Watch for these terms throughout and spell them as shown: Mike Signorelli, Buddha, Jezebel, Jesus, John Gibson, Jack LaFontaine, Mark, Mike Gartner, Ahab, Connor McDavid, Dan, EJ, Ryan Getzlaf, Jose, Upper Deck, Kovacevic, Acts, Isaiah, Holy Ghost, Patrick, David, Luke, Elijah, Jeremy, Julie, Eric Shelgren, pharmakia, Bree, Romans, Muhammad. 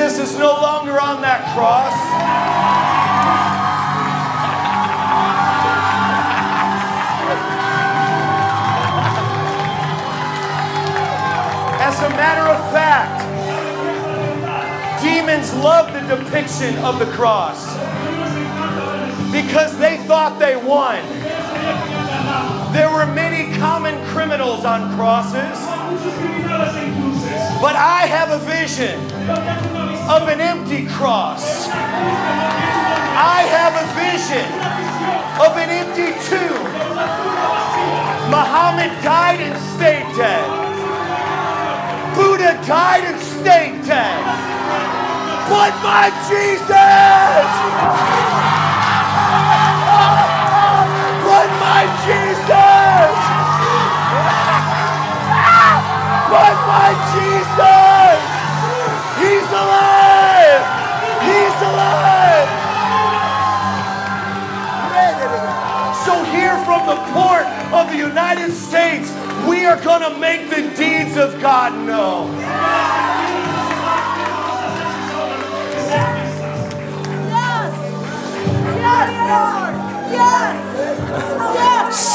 Jesus is no longer on that cross. As a matter of fact, demons love the depiction of the cross because they thought they won. There were many common criminals on crosses, but I have a vision of an empty cross. I have a vision of an empty tomb. Muhammad died and stayed dead. Buddha died and stayed dead. But my Jesus! My Jesus! But my Jesus! He's alive! He's alive! So here from the port of the United States, we are going to make the deeds of God known. Yes! Yes, Lord! Yes.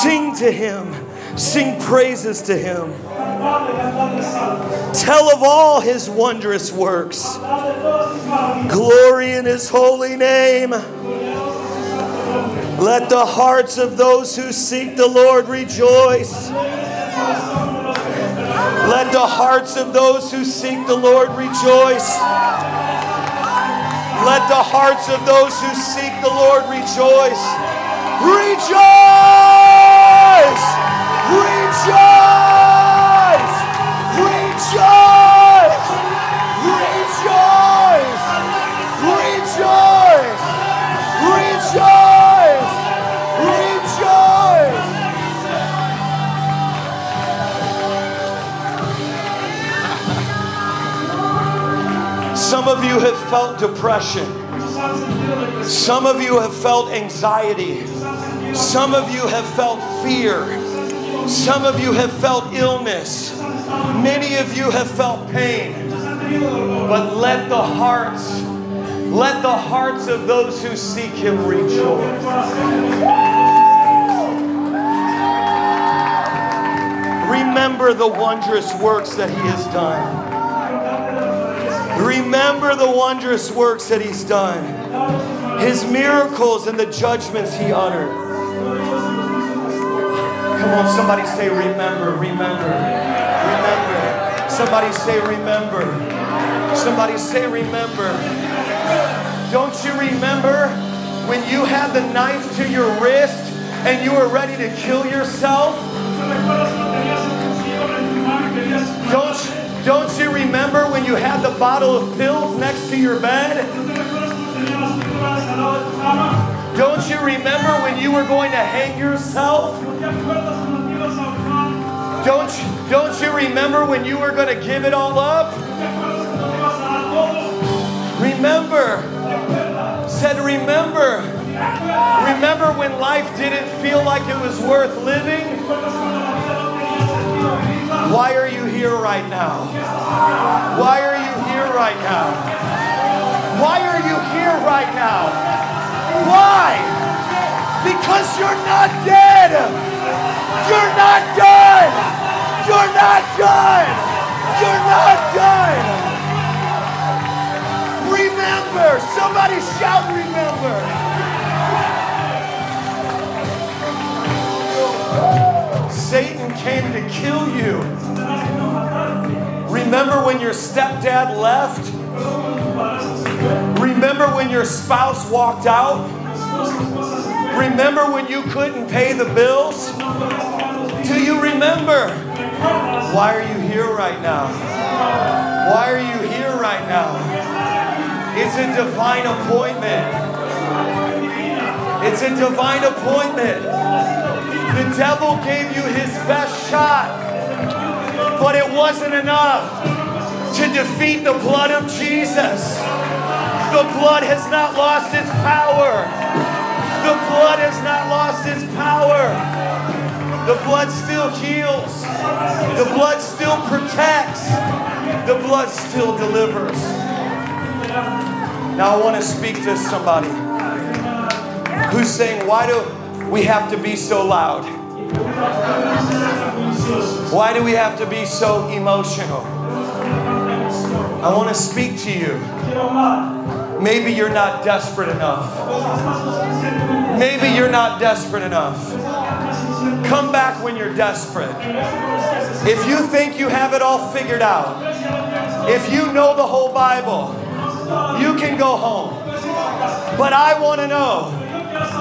Sing to Him. Sing praises to Him. Tell of all His wondrous works. Glory in His holy name. Let the hearts of those who seek the Lord rejoice. Let the hearts of those who seek the Lord rejoice. Let the hearts of those who seek the Lord rejoice. Rejoice! Rejoice! Rejoice! Rejoice! Rejoice! Rejoice! Rejoice! Some of you have felt depression. Some of you have felt anxiety. Some of you have felt fear. Some of you have felt illness. Many of you have felt pain. But let the hearts of those who seek Him rejoice. Remember the wondrous works that He has done. Remember the wondrous works that He's done. His miracles and the judgments He uttered. Come on, somebody say remember, remember, remember. Somebody say remember. Somebody say remember. Don't you remember when you had the knife to your wrist and you were ready to kill yourself? Don't you remember when you had the bottle of pills next to your bed? Don't you remember when you were going to hang yourself? Don't you remember when you were going to give it all up? Remember. Said remember. Remember when life didn't feel like it was worth living? Why are you here right now? Why are you here right now? Why are you here right now? Why? Because you're not dead. You're not done. You're not done. You're not done. Remember. Somebody shout remember. Satan came to kill you. Remember when your stepdad left? Remember when your spouse walked out? Remember when you couldn't pay the bills? Do you remember? Why are you here right now? Why are you here right now? It's a divine appointment. It's a divine appointment. The devil gave you his best shot, but it wasn't enough to defeat the blood of Jesus. The blood has not lost its power. The blood has not lost its power. The blood still heals. The blood still protects. The blood still delivers. Now I want to speak to somebody who's saying, why do we have to be so loud? Why do we have to be so emotional? I want to speak to you. Maybe you're not desperate enough. Maybe you're not desperate enough. Come back when you're desperate. If you think you have it all figured out, if you know the whole Bible, you can go home. But I want to know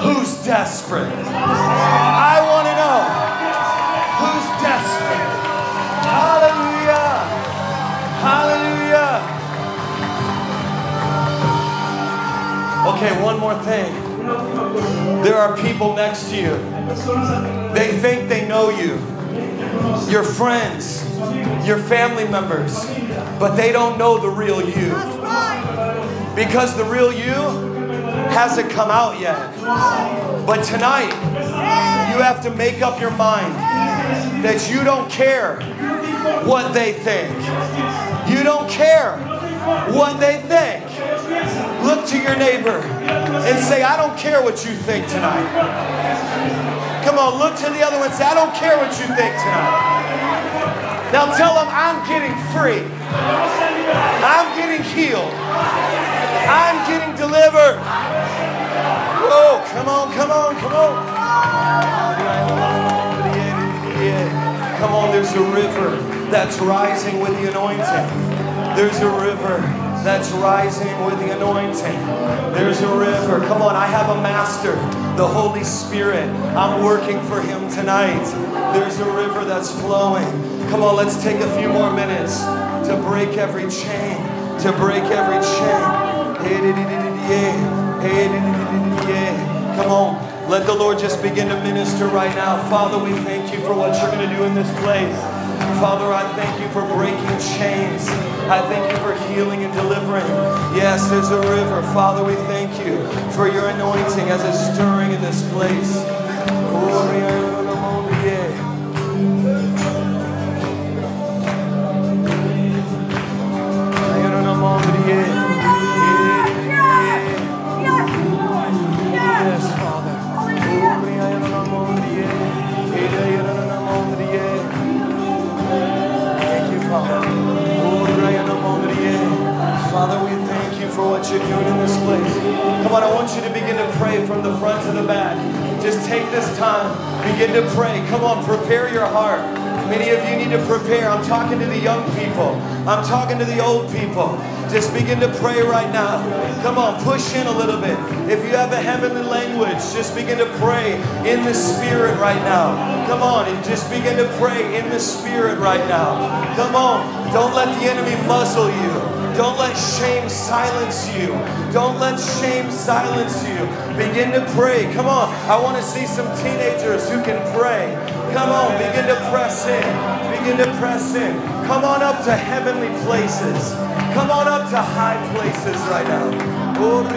who's desperate. I want to know who's desperate. Hallelujah. Hallelujah. Okay, one more thing. There are people next to you. They think they know you, your friends, your family members, but they don't know the real you. Because the real you hasn't come out yet. But tonight, you have to make up your mind that you don't care what they think. You don't care what they think. Look to your neighbor and say, I don't care what you think tonight. Come on, look to the other one and say, I don't care what you think tonight. Now tell them, I'm getting free. I'm getting healed. I'm getting delivered. Whoa, come on, come on, come on. Come on, there's a river that's rising with the anointing. There's a river that's rising with the anointing. There's a river. Come on, I have a master, the Holy Spirit. I'm working for him tonight. There's a river that's flowing. Come on, let's take a few more minutes to break every chain, to break every chain. Come on, let the Lord just begin to minister right now. Father, we thank you for what you're going to do in this place. Father, I thank you for breaking chains. I thank you for healing and delivering. Yes, there's a river. Father, we thank you for your anointing as it's stirring in this place. Yes, Father. Father, we thank you for what you're doing in this place. Come on, I want you to begin to pray from the front to the back. Just take this time, begin to pray. Come on, prepare your heart. Many of you need to prepare. I'm talking to the young people. I'm talking to the old people. Just begin to pray right now. Come on, push in a little bit. If you have a heavenly language, just begin to pray in the Spirit right now. Come on, and just begin to pray in the Spirit right now. Come on, don't let the enemy muzzle you. Don't let shame silence you. Don't let shame silence you. Begin to pray. Come on. I want to see some teenagers who can pray. Come on. Begin to press in. Begin to press in. Come on up to heavenly places. Come on up to high places right now. Come on.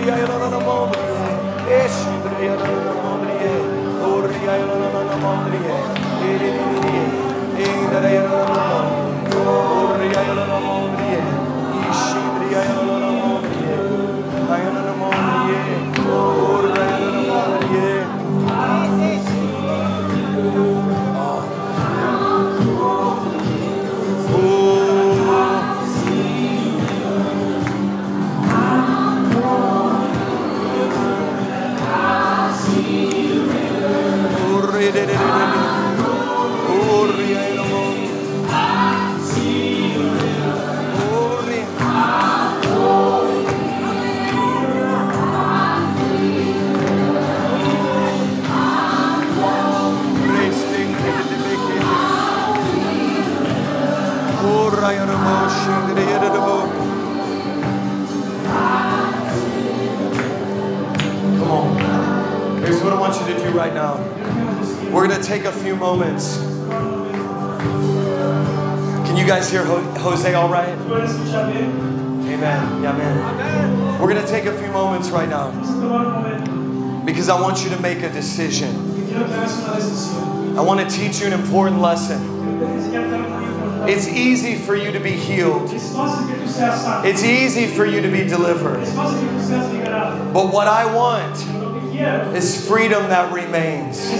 Here's what I want you to do right now. We're going to take a few moments. Can you guys hear Jose all right? Amen. Yeah, amen. We're going to take a few moments right now because I want you to make a decision. I want to teach you an important lesson. It's easy for you to be healed. It's easy for you to be delivered. But what I want is freedom that remains.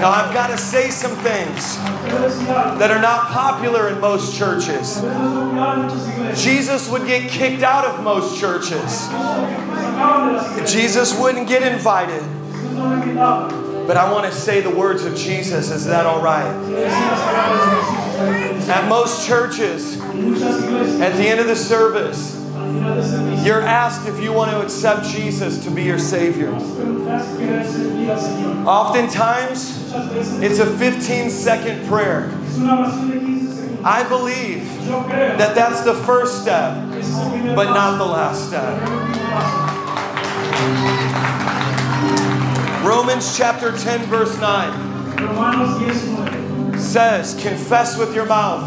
Now I've got to say some things that are not popular in most churches. Jesus would get kicked out of most churches. Jesus wouldn't get invited. But I want to say the words of Jesus. Is that all right? At most churches, at the end of the service, you're asked if you want to accept Jesus to be your Savior. Oftentimes, it's a 15-second prayer. I believe that that's the first step, but not the last step. Romans chapter 10, verse 9 says, confess with your mouth,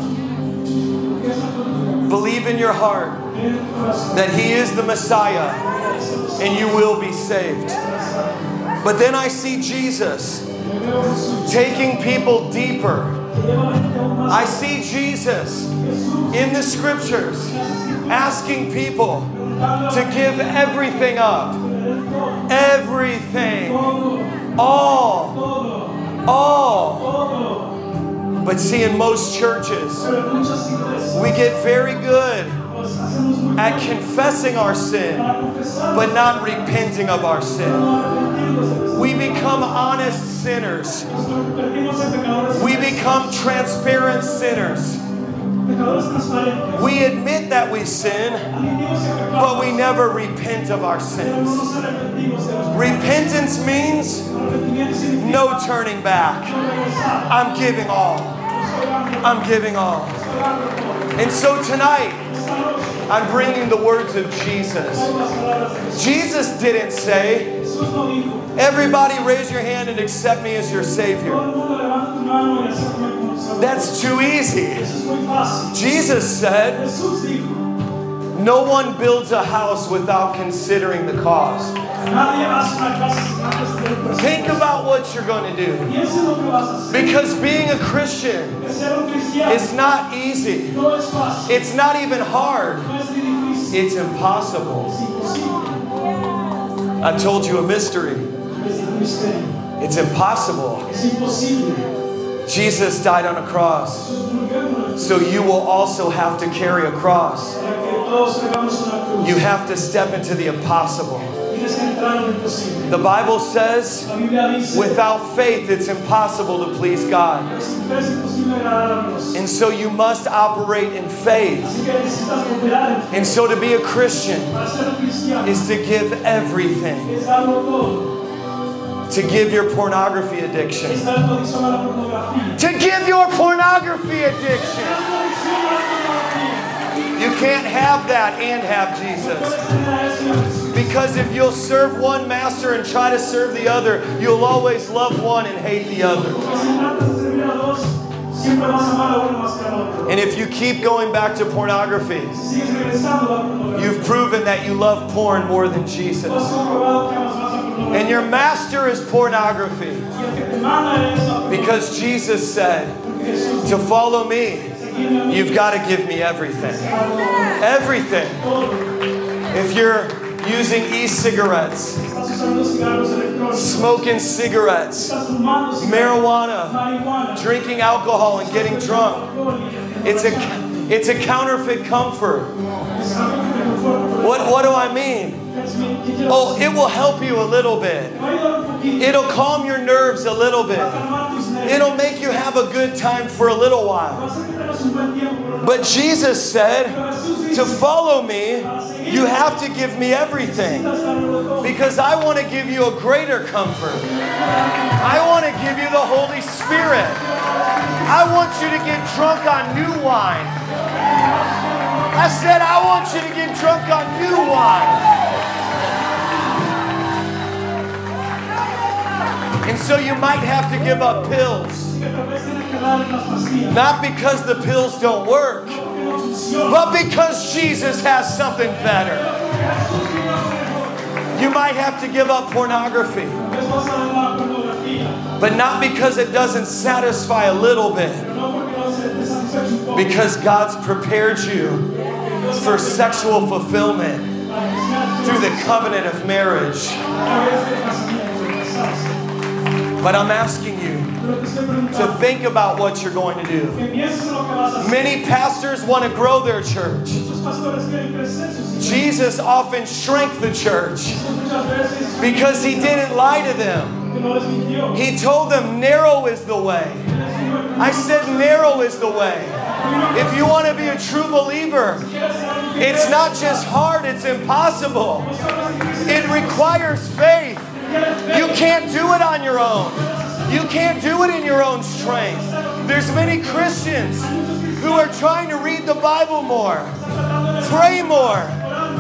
believe in your heart that He is the Messiah and you will be saved. But then I see Jesus taking people deeper. I see Jesus in the scriptures asking people to give everything up. Everything. All. But see, in most churches, we get very good at confessing our sin, but not repenting of our sin. We become honest sinners. We become transparent sinners. We admit that we sin, but we never repent of our sins. Repentance means no turning back. I'm giving all. I'm giving all. And so tonight, I'm bringing the words of Jesus. Jesus didn't say, everybody raise your hand and accept me as your Savior. That's too easy. Jesus said, no one builds a house without considering the cost. Think about what you're going to do. Because being a Christian is not easy. It's not even hard. It's impossible. I told you a mystery. It's impossible. Jesus died on a cross, so you will also have to carry a cross. You have to step into the impossible. The Bible says, without faith, it's impossible to please God. And so you must operate in faith. And so to be a Christian is to give everything. To give your pornography addiction. To give your pornography addiction. You can't have that and have Jesus. Because if you'll serve one master and try to serve the other, you'll always love one and hate the other. And if you keep going back to pornography, you've proven that you love porn more than Jesus. And your master is pornography. Because Jesus said, to follow me, you've got to give me everything. Everything. If you're using e-cigarettes, smoking cigarettes, marijuana, drinking alcohol and getting drunk, it's a counterfeit comfort. What do I mean? Oh, it will help you a little bit. It'll calm your nerves a little bit. It'll make you have a good time for a little while. But Jesus said, to follow me, you have to give me everything. Because I want to give you a greater comfort. I want to give you the Holy Spirit. I want you to get drunk on new wine. I said, I want you to get drunk on new wine. And so you might have to give up pills. Not because the pills don't work, but because Jesus has something better. You might have to give up pornography. But not because it doesn't satisfy a little bit. Because God's prepared you for sexual fulfillment through the covenant of marriage. But I'm asking you to think about what you're going to do. Many pastors want to grow their church. Jesus often shrank the church because he didn't lie to them. He told them, narrow is the way. I said, narrow is the way. If you want to be a true believer, it's not just hard, it's impossible. It requires faith. You can't do it on your own. You can't do it in your own strength. There's many Christians who are trying to read the Bible more, pray more,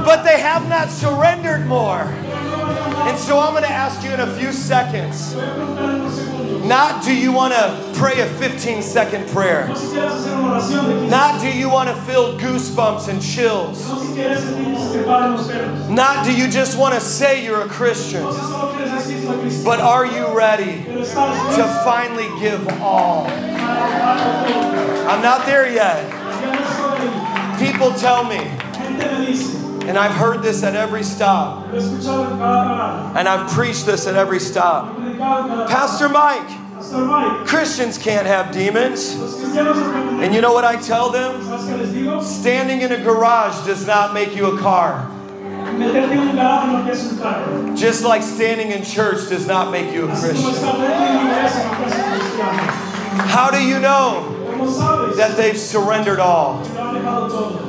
but they have not surrendered more. And so I'm going to ask you in a few seconds, not do you want to pray a 15-second prayer? Not do you want to feel goosebumps and chills? Not do you just want to say you're a Christian? But are you ready to finally give all? I'm not there yet. People tell me, and I've heard this at every stop, and I've preached this at every stop. Pastor Mike, Christians can't have demons. And you know what I tell them? Standing in a garage does not make you a car. Just like standing in church does not make you a Christian. How do you know that they've surrendered all?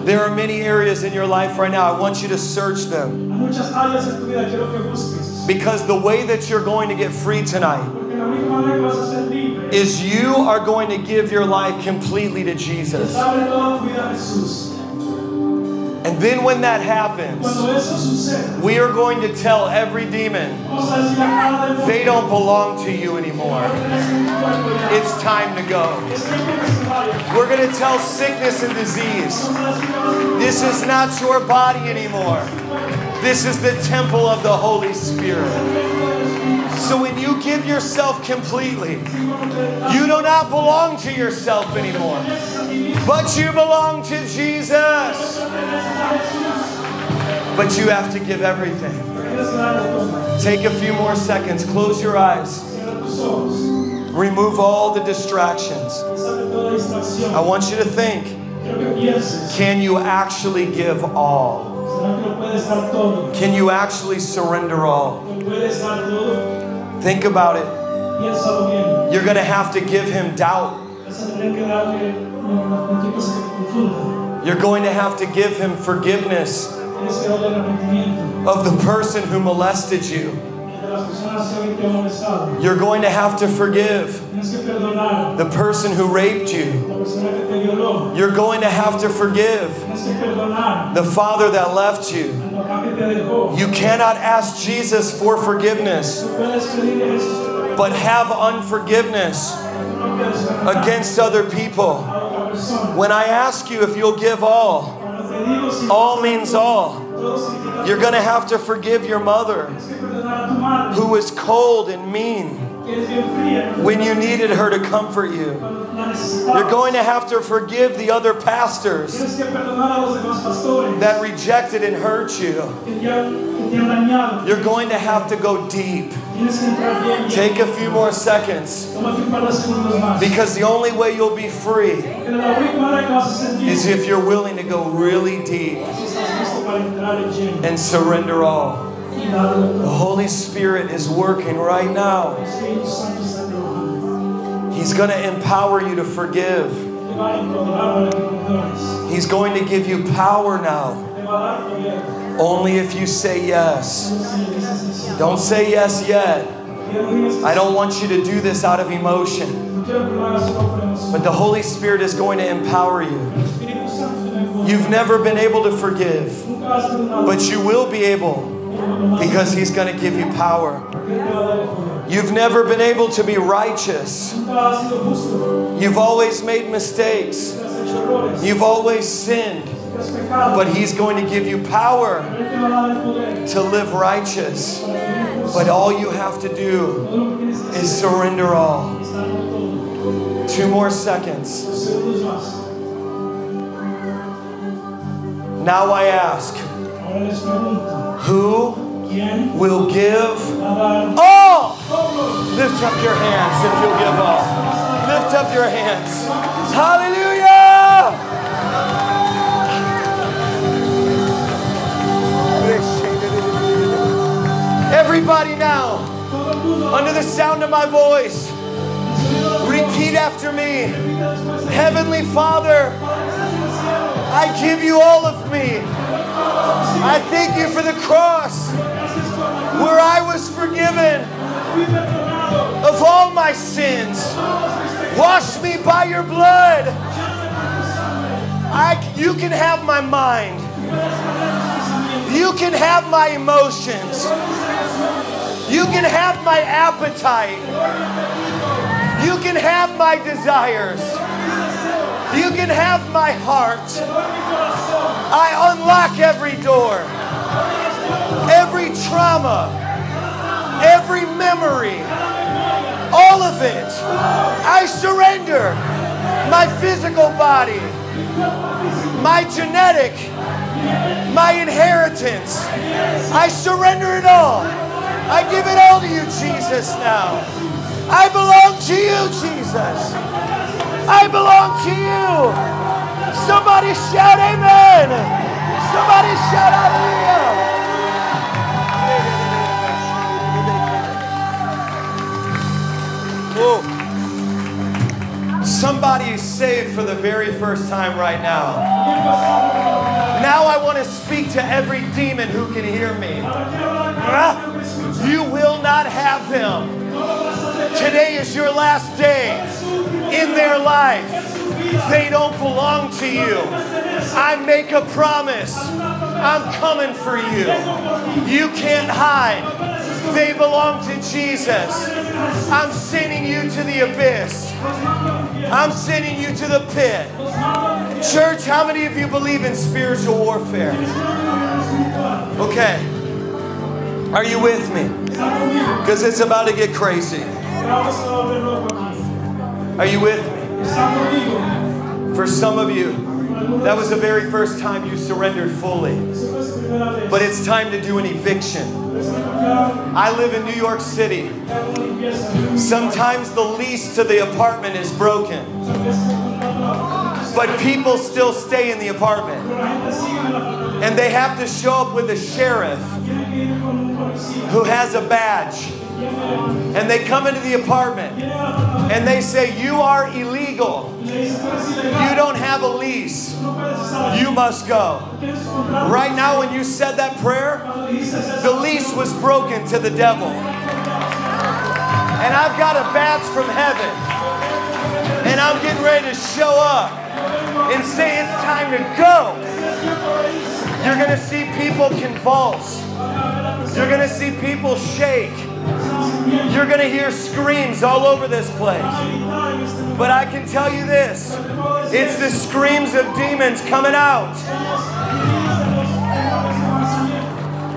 There are many areas in your life right now. I want you to search them. Because the way that you're going to get free tonight is you are going to give your life completely to Jesus. And then when that happens, we are going to tell every demon, they don't belong to you anymore. It's time to go. We're going to tell sickness and disease, this is not your body anymore. This is the temple of the Holy Spirit. So when you give yourself completely, you do not belong to yourself anymore, but you belong to Jesus. But you have to give everything. Take a few more seconds. Close your eyes. Remove all the distractions. I want you to think, can you actually give all? Can you actually surrender all? Think about it. You're going to have to give him doubt. You're going to have to give him forgiveness of the person who molested you. You're going to have to forgive the person who raped you. You're going to have to forgive the father that left you. You cannot ask Jesus for forgiveness, but have unforgiveness against other people. When I ask you if you'll give all means all. You're going to have to forgive your mother who was cold and mean when you needed her to comfort you. You're going to have to forgive the other pastors that rejected and hurt you. You're going to have to go deep. Take a few more seconds, because the only way you'll be free is if you're willing to go really deep and surrender all. The Holy Spirit is working right now. He's going to empower you to forgive. He's going to give you power now. Only if you say yes. Don't say yes yet. I don't want you to do this out of emotion. But the Holy Spirit is going to empower you. You've never been able to forgive, but you will be able, because he's going to give you power. You've never been able to be righteous. You've always made mistakes. You've always sinned. But he's going to give you power to live righteous. But all you have to do is surrender all. 2 more seconds. Now I ask, who will give all? Lift up your hands if you'll give all. Lift up your hands. Hallelujah! Everybody now, under the sound of my voice, repeat after me. Heavenly Father, I give you all of me. I thank you for the cross where I was forgiven of all my sins. Wash me by your blood. You can have my mind. You can have my emotions. You can have my appetite. You can have my desires. You can have my heart. I unlock every door, every trauma, every memory, all of it. I surrender my physical body, my genetic, my inheritance. I surrender it all. I give it all to you, Jesus, now. I belong to you, Jesus. I belong to you. Somebody shout amen. Somebody shout hallelujah. Whoa. Somebody is saved for the very first time right now. Now I want to speak to every demon who can hear me. You will not have them. Today is your last day in their life. They don't belong to you. I make a promise. I'm coming for you. You can't hide. They belong to Jesus. I'm sending you to the abyss. I'm sending you to the pit. Church, how many of you believe in spiritual warfare? Okay. Are you with me? Because it's about to get crazy. Are you with me? For some of you, that was the very first time you surrendered fully. But it's time to do an eviction. I live in New York City. Sometimes the lease to the apartment is broken. But people still stay in the apartment. And they have to show up with a sheriff who has a badge, and they come into the apartment and they say, you are illegal, you don't have a lease, you must go. Right now when you said that prayer, the lease was broken to the devil, and I've got a badge from heaven, and I'm getting ready to show up and say it's time to go. You're going to see people convulse. You're going to see people shake. You're going to hear screams all over this place. But I can tell you this. It's the screams of demons coming out.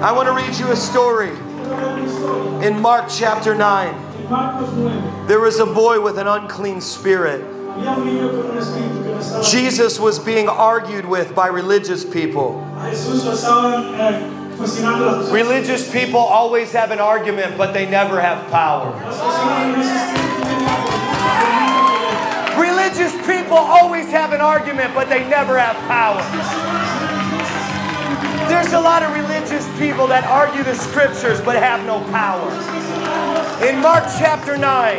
I want to read you a story. In Mark chapter 9, there was a boy with an unclean spirit. Jesus was being argued with by religious people. Religious people always have an argument, but they never have power. Religious people always have an argument, but they never have power. There's a lot of religious people that argue the scriptures but have no power. In Mark chapter 9,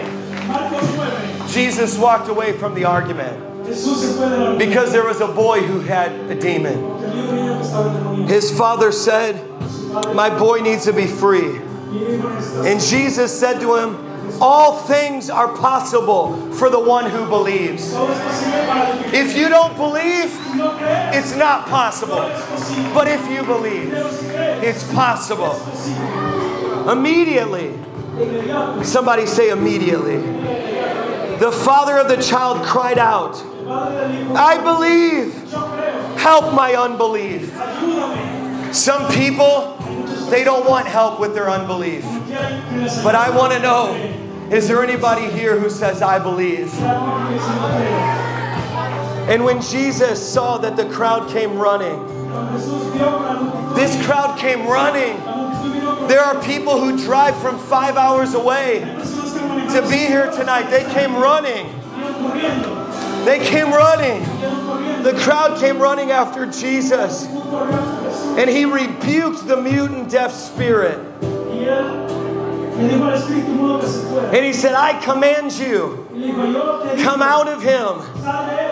Jesus walked away from the argument. Because there was a boy who had a demon. His father said, my boy needs to be free. And Jesus said to him, all things are possible for the one who believes. If you don't believe, it's not possible. But if you believe, it's possible. Immediately. Somebody say immediately. The father of the child cried out, I believe, help my unbelief. Some people, they don't want help with their unbelief. But I want to know, is there anybody here who says, I believe? And when Jesus saw that the crowd came running, this crowd came running. There are people who drive from 5 hours away to be here tonight. They came running. They came running. The crowd came running after Jesus. And he rebuked the mute and deaf spirit. And he said, I command you, come out of him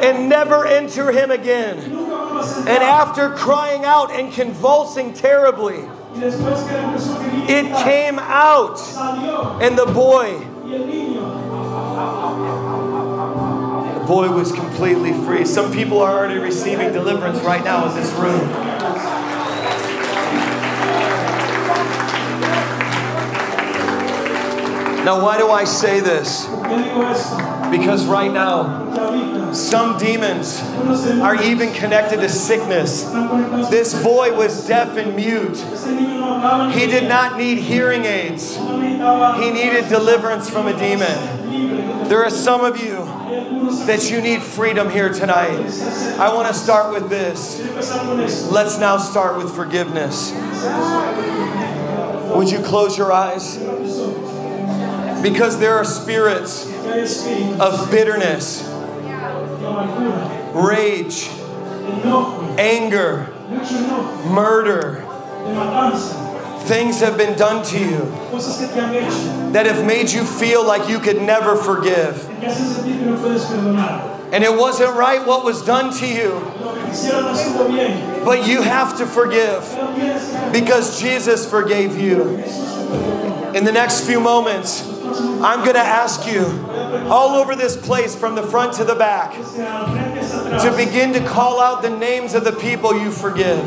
and never enter him again. And after crying out and convulsing terribly, it came out, and the boy was completely free. Some people are already receiving deliverance right now in this room. Now, why do I say this? Because right now, some demons are even connected to sickness. This boy was deaf and mute. He did not need hearing aids. He needed deliverance from a demon. There are some of you that you need freedom here tonight. I want to start with this. Let's now start with forgiveness. Would you close your eyes? Because there are spirits of bitterness, rage, anger, murder. Things have been done to you that have made you feel like you could never forgive. And it wasn't right what was done to you. But you have to forgive because Jesus forgave you. In the next few moments, I'm going to ask you all over this place from the front to the back to begin to call out the names of the people you forgive.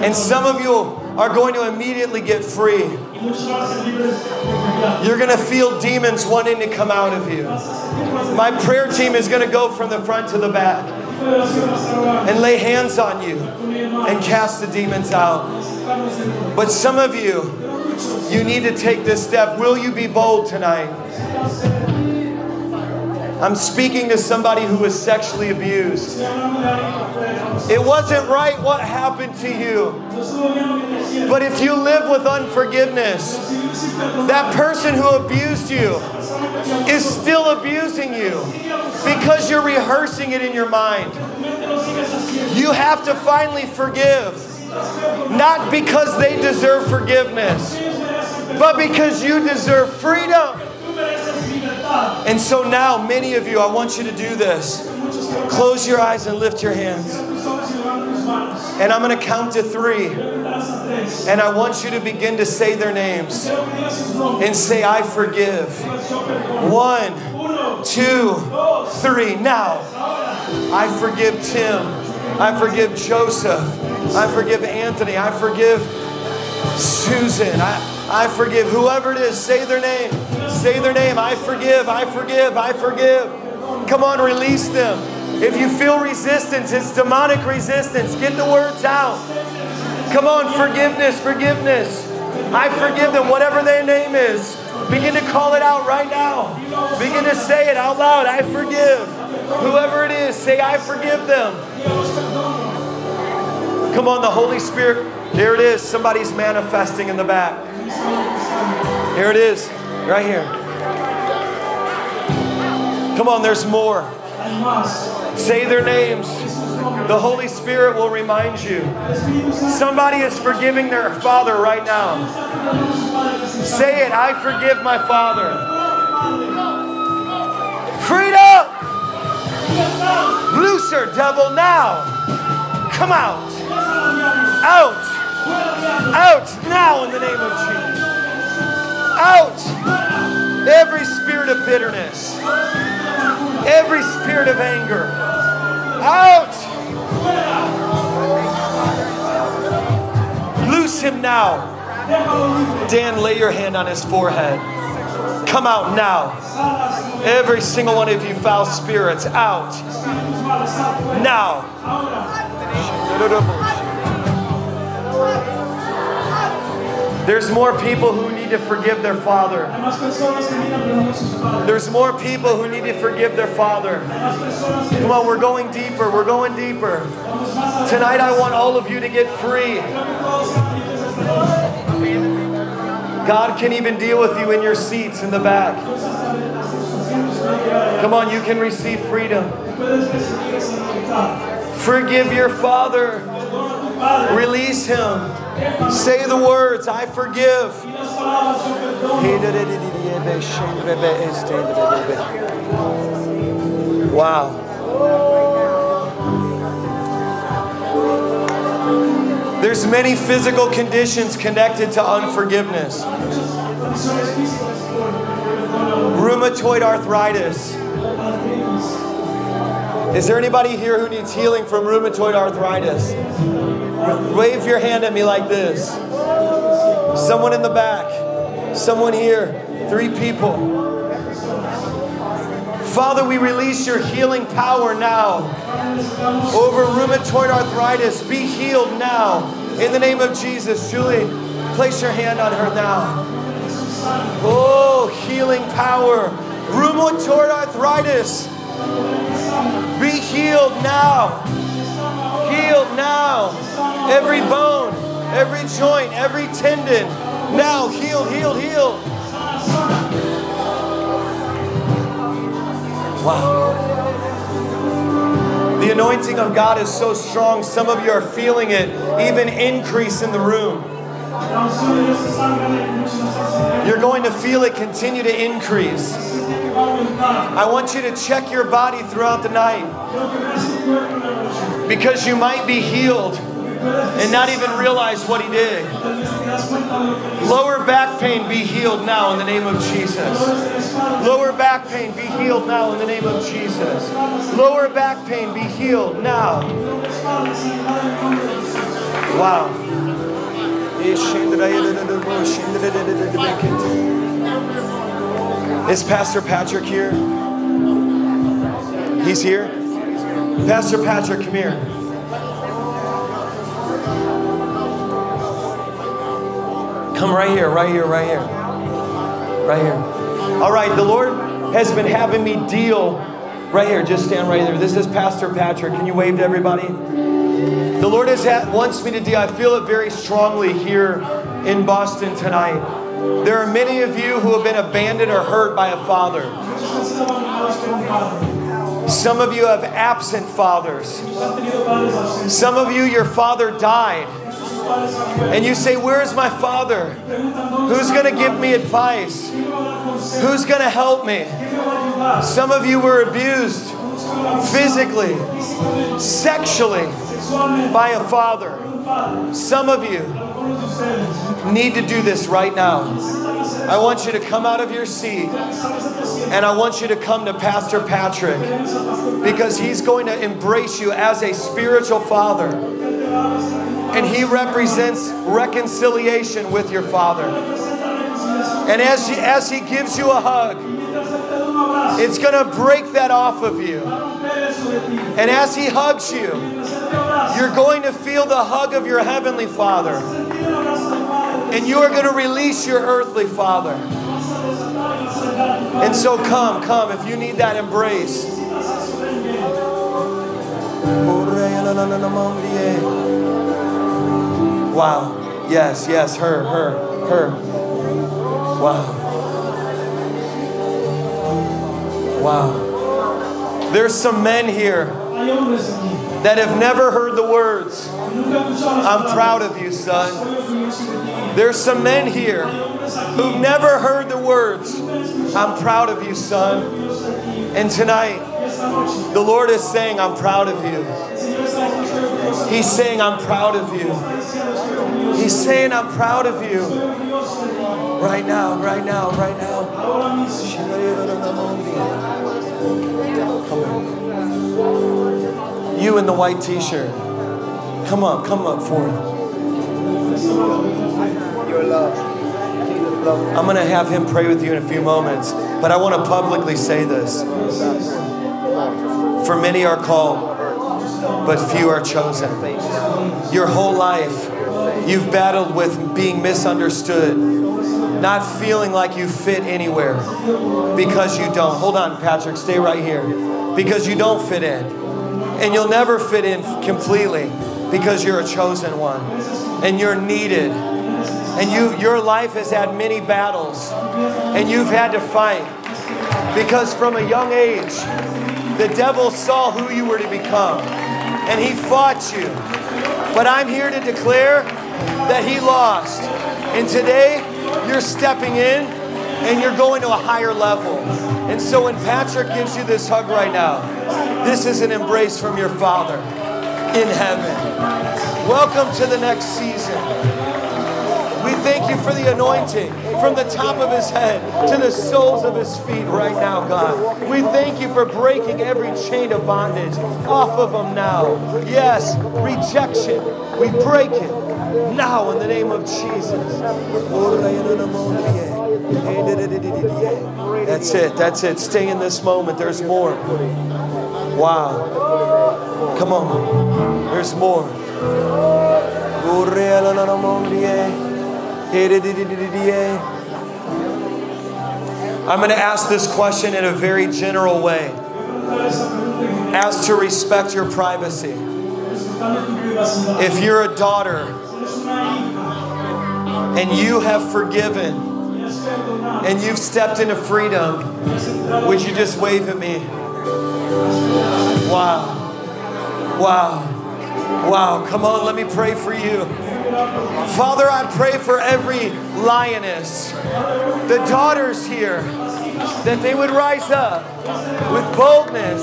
And some of you are going to immediately get free. You're going to feel demons wanting to come out of you. My prayer team is going to go from the front to the back and lay hands on you and cast the demons out. But some of you, you need to take this step. Will you be bold tonight? I'm speaking to somebody who was sexually abused. It wasn't right what happened to you. But if you live with unforgiveness, that person who abused you is still abusing you because you're rehearsing it in your mind. You have to finally forgive. Not because they deserve forgiveness, but because you deserve freedom. And so now, many of you, I want you to do this. Close your eyes and lift your hands. And I'm going to count to 3. And I want you to begin to say their names. And say, I forgive. 1, 2, 3. Now, I forgive Tim. I forgive Joseph. I forgive Anthony. I forgive Susan. I forgive whoever it is. Say their name. Say their name. I forgive. I forgive. I forgive. Come on, release them. If you feel resistance, it's demonic resistance. Get the words out. Come on, forgiveness, forgiveness. I forgive them, whatever their name is. Begin to call it out right now. Begin to say it out loud. I forgive. Whoever it is, say, I forgive them. Come on, the Holy Spirit. There it is. Somebody's manifesting in the back. There it is. Right here. Come on, there's more. Say their names. The Holy Spirit will remind you. Somebody is forgiving their father right now. Say it. I forgive my father. Freedom! Loose her, devil, now. Come out. Out. Out now in the name of Jesus. Out. Every spirit of bitterness. Every spirit of anger. Out. Loose him now. Dan, lay your hand on his forehead. Come out now. Every single one of you foul spirits, out. Now. There's more people who need to forgive their father. There's more people who need to forgive their father. Come on, we're going deeper. We're going deeper. Tonight I want all of you to get free. God can even deal with you in your seats in the back. Come on, you can receive freedom. Forgive your father. Release him. Say the words, I forgive. Wow. There's many physical conditions connected to unforgiveness. Rheumatoid arthritis. Is there anybody here who needs healing from rheumatoid arthritis? Wave your hand at me like this. Someone in the back. Someone here. 3 people. Father, we release your healing power now over rheumatoid arthritis. Be healed now. In the name of Jesus. Julie, place your hand on her now. Oh, healing power. Rheumatoid arthritis. Be healed now. Healed now, every bone, every joint, every tendon, now heal, heal, heal. Wow. The anointing of God is so strong, some of you are feeling it, even increase in the room. You're going to feel it continue to increase. I want you to check your body throughout the night. Because you might be healed and not even realize what he did. Lower back pain, be healed now in the name of Jesus. Lower back pain, be healed now in the name of Jesus. Lower back pain, be healed now. Wow. Is Pastor Patrick here? He's here? Pastor Patrick, come here. Come right here, right here, right here. Right here. All right, the Lord has been having me deal. Right here, just stand right there. This is Pastor Patrick. Can you wave to everybody? The Lord wants me to deal. I feel it very strongly here in Boston tonight. There are many of you who have been abandoned or hurt by a father. Some of you have absent fathers. Some of you, your father died. And you say, where is my father? Who's going to give me advice? Who's going to help me? Some of you were abused physically, sexually by a father. Some of you need to do this right now. I want you to come out of your seat and I want you to come to Pastor Patrick because he's going to embrace you as a spiritual father and he represents reconciliation with your father. And as he gives you a hug, it's going to break that off of you. And as he hugs you, you're going to feel the hug of your Heavenly Father. And you are going to release your earthly father. And so come, come, if you need that embrace. Wow. Yes, yes, her. Wow. Wow. There's some men here that have never heard the words, I'm proud of you, son. There's some men here who've never heard the words, I'm proud of you, son. And tonight, the Lord is saying, I'm proud of you. He's saying, I'm proud of you. He's saying, I'm proud of you. Right now, right now, right now. Come on. You in the white t-shirt. Come up forward. Your love. I'm going to have him pray with you in a few moments, but I want to publicly say this. For many are called, but few are chosen. Your whole life You've battled with being misunderstood, not feeling like you fit anywhere because you don't. Hold on, Patrick, stay right here. Because you don't fit in. And you'll never fit in completely because you're a chosen one and you're needed. And your life has had many battles and you've had to fight because from a young age, the devil saw who you were to become and he fought you. But I'm here to declare that he lost. And today, you're stepping in and you're going to a higher level. And so when Patrick gives you this hug right now, this is an embrace from your Father in heaven. Welcome to the next season. We thank you for the anointing from the top of his head to the soles of his feet right now, God. We thank you for breaking every chain of bondage off of him now. Yes, rejection, we break it now in the name of Jesus. That's it, stay in this moment, there's more. Wow, come on, there's more. I'm going to ask this question in a very general way, as to respect your privacy. If you're a daughter and you have forgiven and you've stepped into freedom, would you just wave at me? Wow. Wow. Wow. Come on, let me pray for you. Father, I pray for every lioness, the daughters here, that they would rise up with boldness,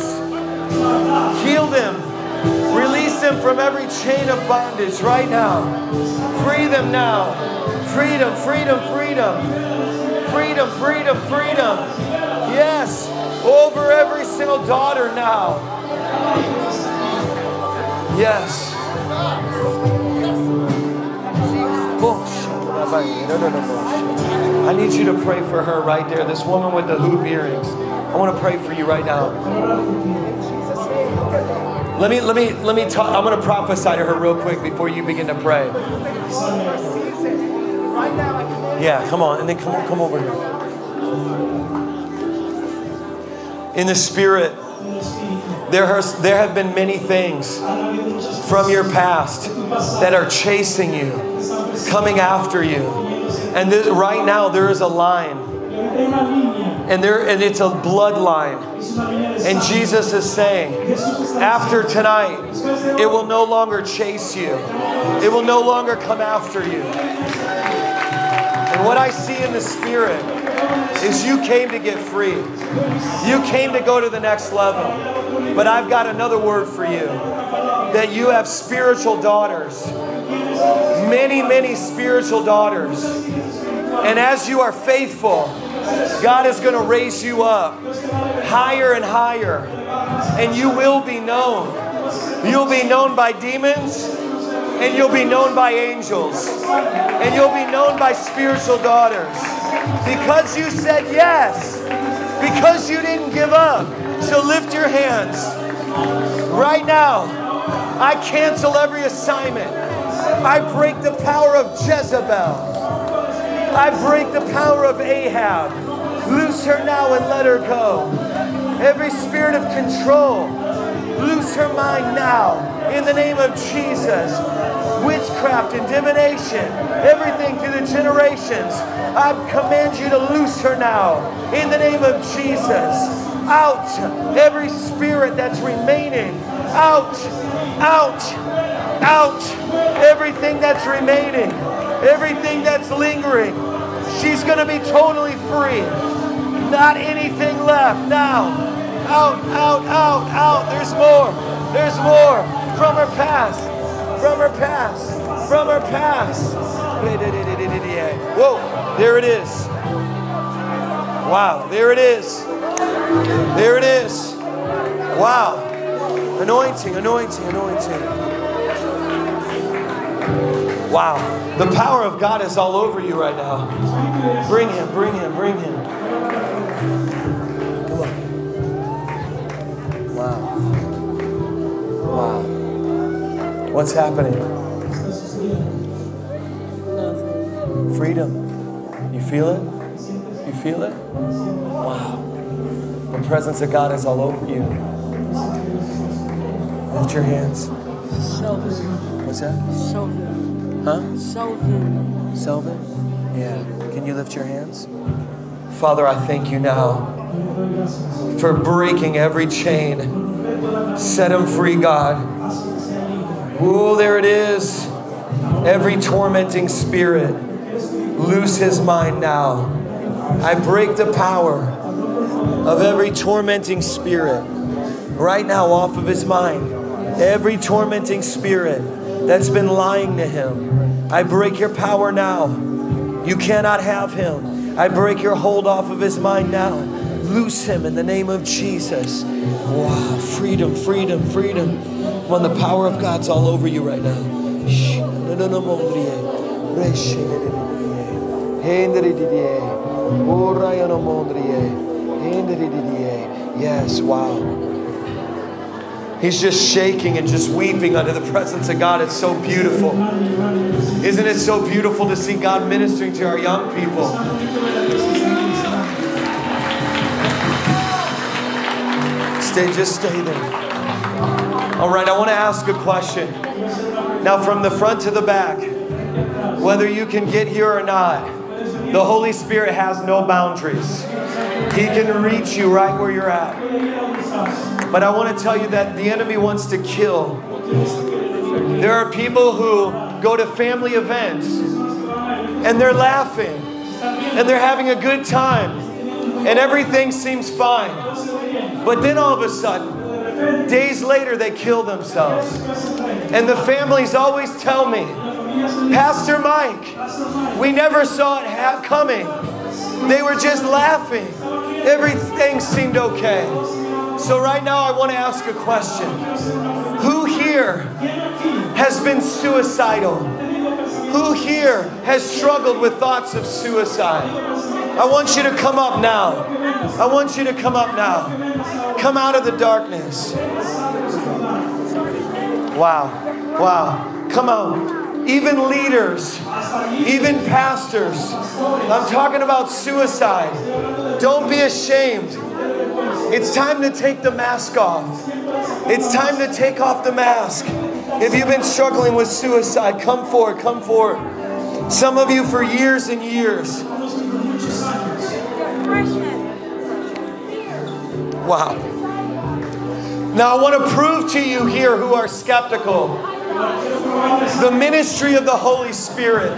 heal them, release them from every chain of bondage right now. Free them now. Freedom, freedom, freedom. Freedom, freedom, freedom. Yes, over every single daughter now. Yes. I need you to pray for her right there, this woman with the hoop earrings. I want to pray for you right now. Let me talk. I'm going to prophesy to her real quick before you begin to pray. Yeah, come on, and then come over here. In the spirit, there have been many things from your past that are chasing you, coming after you. And this, right now there is a line. And it's a bloodline. And Jesus is saying, after tonight, it will no longer chase you. It will no longer come after you. And what I see in the spirit is you came to get free. You came to go to the next level. But I've got another word for you. That you have spiritual daughters. Many, many spiritual daughters. And as you are faithful, God is going to raise you up higher and higher. And you will be known. You'll be known by demons. And you'll be known by angels. And you'll be known by spiritual daughters. Because you said yes. Because you didn't give up. So lift your hands. Right now, I cancel every assignment. I break the power of Jezebel. I break the power of Ahab. Loose her now and let her go. Every spirit of control, loose her mind now. In the name of Jesus, witchcraft and divination, everything through the generations, I command you to loose her now. In the name of Jesus, out every spirit that's remaining, out, out, out, everything that's remaining, everything that's lingering. She's going to be totally free, not anything left now. Out, out, out, out. There's more, there's more. From her past, from her past, from her past. Whoa, there it is. Wow, there it is. There it is. Wow. Anointing, anointing, anointing. Wow, the power of God is all over you right now. Bring him, bring him, bring him. Come on. Wow. Wow. What's happening? Freedom. You feel it? You feel it? Wow. The presence of God is all over you. Lift your hands. Selvin. What's that? Selvin. Huh? Selvin. Selvin? Yeah. Can you lift your hands? Father, I thank you now for breaking every chain. Set them free, God. Ooh, there it is. Every tormenting spirit, loose his mind now. I break the power of every tormenting spirit right now off of his mind. Every tormenting spirit that's been lying to him, I break your power now. You cannot have him. I break your hold off of his mind now. Loose him in the name of Jesus. Wow, freedom, freedom, freedom. When the power of God's all over you right now. Yes, wow. He's just shaking and just weeping under the presence of God. It's so beautiful. Isn't it so beautiful to see God ministering to our young people? Just stay there. All right, I want to ask a question. Now, from the front to the back, whether you can get here or not, the Holy Spirit has no boundaries. He can reach you right where you're at. But I want to tell you that the enemy wants to kill. There are people who go to family events, and they're laughing, and they're having a good time, and everything seems fine. But then all of a sudden, days later, they kill themselves. And the families always tell me, Pastor Mike, we never saw it coming. They were just laughing. Everything seemed okay. So right now, I want to ask a question. Who here has been suicidal? Who here has struggled with thoughts of suicide? I want you to come up now. I want you to come up now. Come out of the darkness. Wow. Wow. Come on. Even leaders, even pastors. I'm talking about suicide. Don't be ashamed. It's time to take the mask off. It's time to take off the mask. If you've been struggling with suicide, come forward. Come forward. Some of you for years and years. Wow. Now I want to prove to you here who are skeptical the ministry of the Holy Spirit.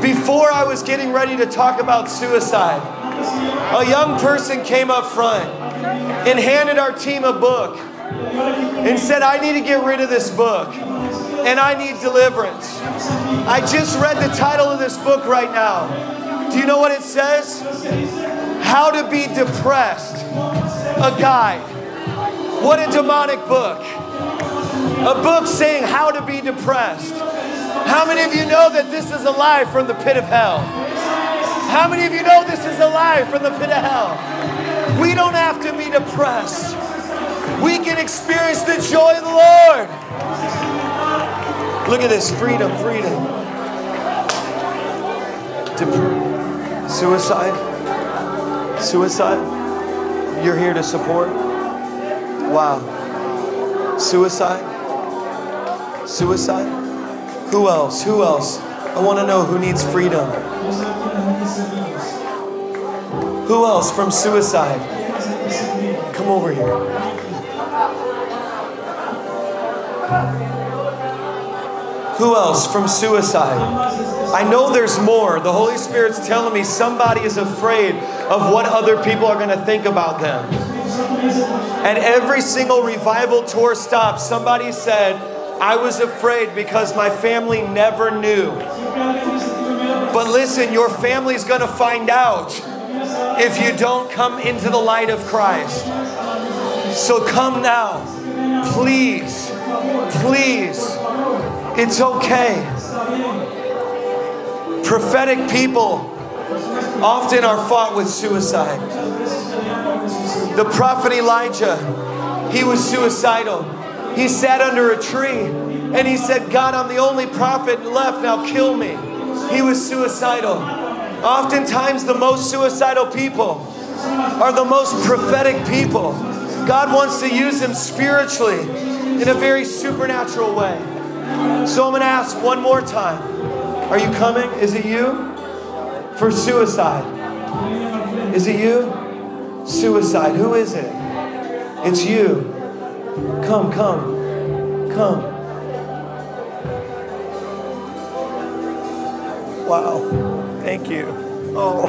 Before I was getting ready to talk about suicide, a young person came up front and handed our team a book and said, I need to get rid of this book and I need deliverance. I just read the title of this book right now. Do you know what it says? How to Be Depressed, a guide. What a demonic book. A book saying how to be depressed. How many of you know that this is a lie from the pit of hell? How many of you know this is a lie from the pit of hell? We don't have to be depressed. We can experience the joy of the Lord. Look at this, freedom, freedom. Suicide. Suicide? You're here to support? Wow. Suicide? Suicide? Who else? Who else? I want to know who needs freedom. Who else from suicide? Come over here. Who else from suicide? I know there's more. The Holy Spirit's telling me somebody is afraid of what other people are going to think about them. At every single revival tour stop, somebody said, I was afraid because my family never knew. But listen, your family's going to find out if you don't come into the light of Christ. So come now. Please. Please. It's okay. Prophetic people often are fought with suicide. The prophet Elijah, he was suicidal. He sat under a tree and he said, God, I'm the only prophet left, now kill me. He was suicidal. Oftentimes the most suicidal people are the most prophetic people. God wants to use them spiritually in a very supernatural way. So I'm going to ask one more time. Are you coming? Is it you? For suicide. Is it you? Suicide. Who is it? It's you. Come, come, come. Wow. Thank you. Oh.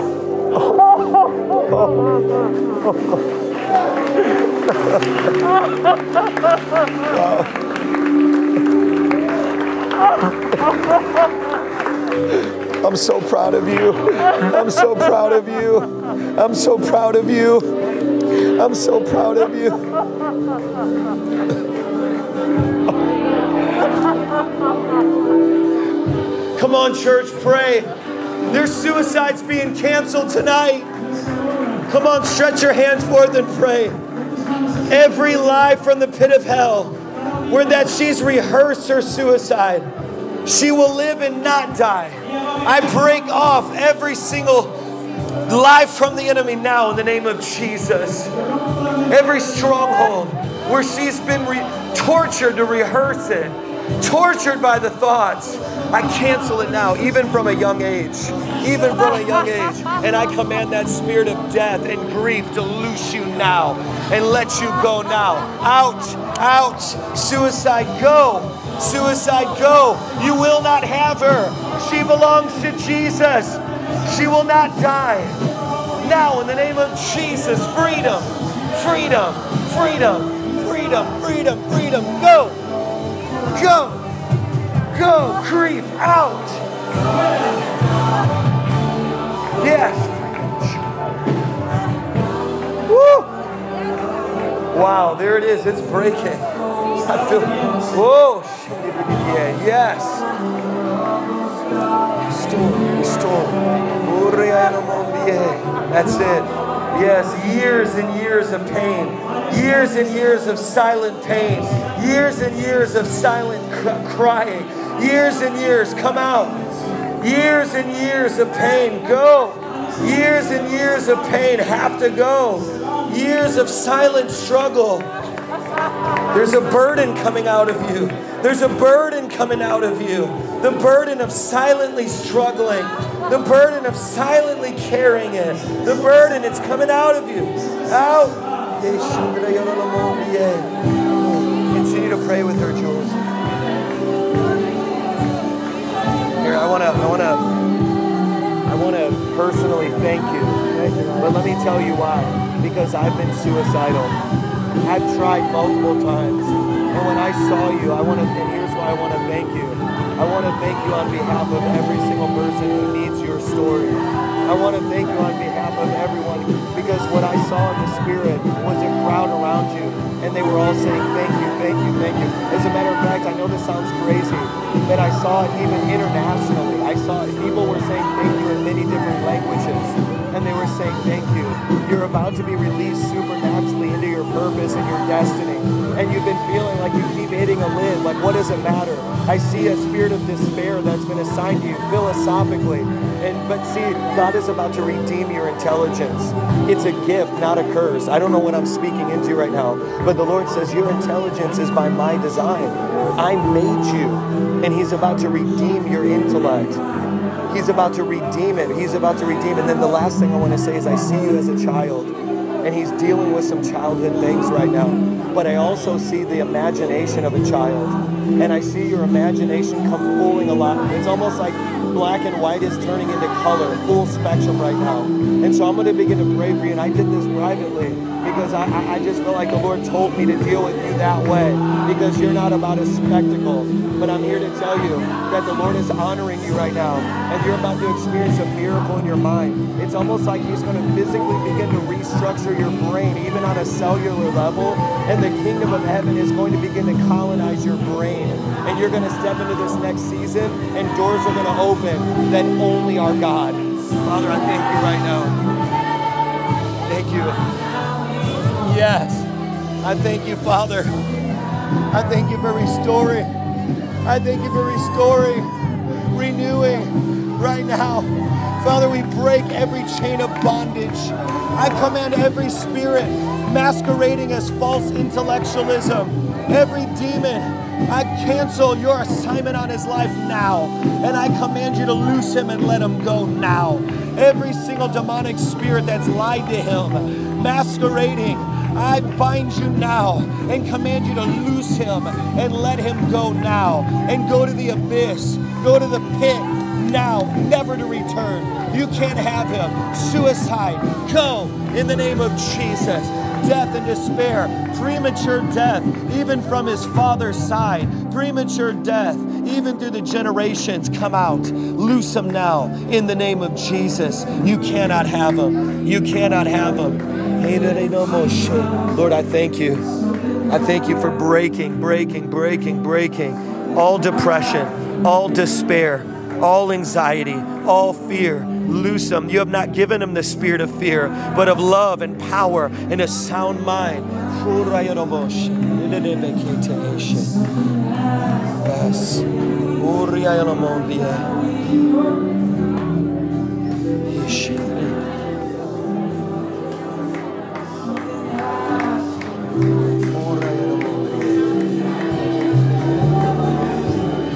Wow. I'm so proud of you. I'm so proud of you. I'm so proud of you. I'm so proud of you. Come on, church, pray. There's suicides being canceled tonight. Come on, stretch your hands forth and pray. Every lie from the pit of hell, where that she's rehearsed her suicide, she will live and not die. I break off every single lie from the enemy now in the name of Jesus. Every stronghold where she's been tortured to rehearse it, tortured by the thoughts, I cancel it now, even from a young age, even from a young age. And I command that spirit of death and grief to loose you now and let you go now. Out, out, suicide, go. Suicide, go. You will not have her. She belongs to Jesus. She will not die. Now, in the name of Jesus, freedom, freedom, freedom, freedom, freedom, freedom, go. Go! Go! Grief out! Yes! Woo! Wow, there it is. It's breaking. I feel... Whoa! Yes! Restore, restore. That's it. Yes, years and years of pain, years and years of silent pain, years and years of silent crying, years and years, come out, years and years of pain, go, years and years of pain, have to go, years of silent struggle. There's a burden coming out of you. There's a burden coming out of you. The burden of silently struggling. The burden of silently carrying it. The burden, it's coming out of you. Out. Continue to pray with her, Jules. Here, I wanna personally thank you. But let me tell you why. Because I've been suicidal. I've tried multiple times, and when I saw you, and here's why I want to thank you. I want to thank you on behalf of every single person who needs your story. I want to thank you on behalf of everyone, because what I saw in the Spirit was a crowd around you, and they were all saying, thank you, thank you, thank you. As a matter of fact, I know this sounds crazy, but I saw it even internationally. I saw it. People were saying thank you in many different languages. And they were saying, thank you. You're about to be released supernaturally into your purpose and your destiny. And you've been feeling like you keep hitting a lid, like what does it matter? I see a spirit of despair that's been assigned to you philosophically. But see, God is about to redeem your intelligence. It's a gift, not a curse. I don't know what I'm speaking into right now, but the Lord says your intelligence is by my design. I made you, and he's about to redeem your intellect. He's about to redeem it. He's about to redeem it. And then the last thing I want to say is I see you as a child. And he's dealing with some childhood things right now. But I also see the imagination of a child. And I see your imagination come fooling a lot. It's almost like black and white is turning into color, full spectrum right now. And so I'm going to begin to pray for you. And I did this privately because I just felt like the Lord told me to deal with you that way. Because you're not about a spectacle. But I'm here to tell you that the Lord is honoring you right now. And you're about to experience a miracle in your mind. It's almost like he's going to physically begin to restructure your brain, even on a cellular level, and the kingdom of heaven is going to begin to colonize your brain, and you're going to step into this next season, and doors are going to open that only our God. Father, I thank you right now. Thank you. Yes. I thank you, Father. I thank you for restoring. I thank you for restoring, renewing, right now. Father, we break every chain of bondage. I command every spirit masquerading as false intellectualism, every demon, I cancel your assignment on his life now, and I command you to loose him and let him go now. Every single demonic spirit that's lied to him, masquerading, I bind you now and command you to loose him and let him go now, and go to the abyss, go to the pit now, never to return. You can't have him. Suicide, go in the name of Jesus. Death and despair, premature death, even from his father's side, premature death, even through the generations, come out. Loose him now in the name of Jesus. You cannot have him. You cannot have him. Lord, I thank you. I thank you for breaking all depression, all despair, all anxiety, all fear. Loose him. You have not given him the spirit of fear, but of love and power and a sound mind. Yes.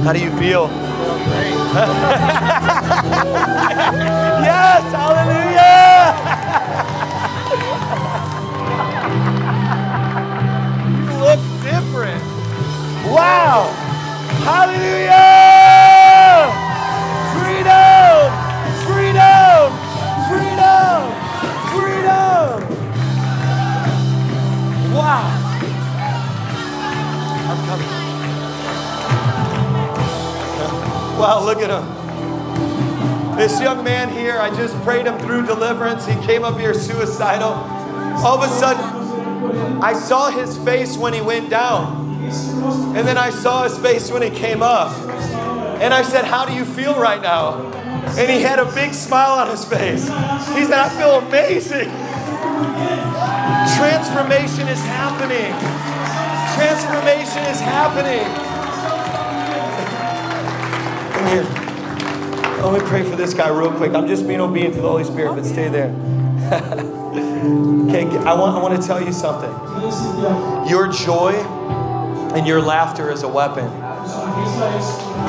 How do you feel? Yes, hallelujah. You look different. Wow. Hallelujah. Freedom, freedom, freedom, freedom. Wow. I'm coming. Wow, look at him. This young man here, I just prayed him through deliverance. He came up here suicidal. All of a sudden, I saw his face when he went down. And then I saw his face when he came up. And I said, how do you feel right now? And he had a big smile on his face. He said, I feel amazing. Transformation is happening. Transformation is happening. Here. Let me pray for this guy real quick. I'm just being obedient to the Holy Spirit, but stay there. Okay, I want to tell you something. Your joy and your laughter is a weapon.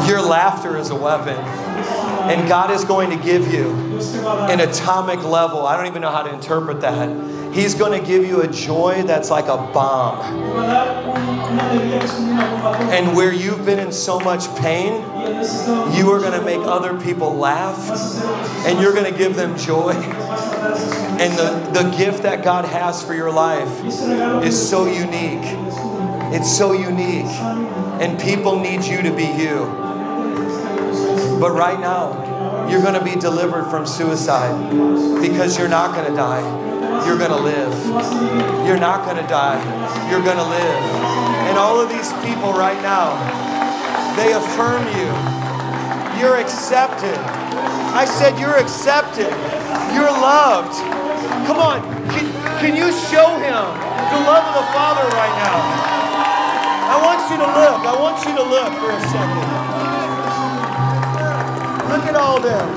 Your laughter is a weapon. And God is going to give you an atomic level. I don't even know how to interpret that. He's going to give you a joy that's like a bomb. And where you've been in so much pain, you are going to make other people laugh, and you're going to give them joy. And the gift that God has for your life is so unique. It's so unique. And people need you to be you. But right now, you're going to be delivered from suicide, because you're not going to die. You're going to live. You're not going to die. You're going to live. And all of these people right now, they affirm you. You're accepted. I said you're accepted. You're loved. Come on. Can you show him the love of the Father right now? I want you to look. I want you to look for a second. Look at all them.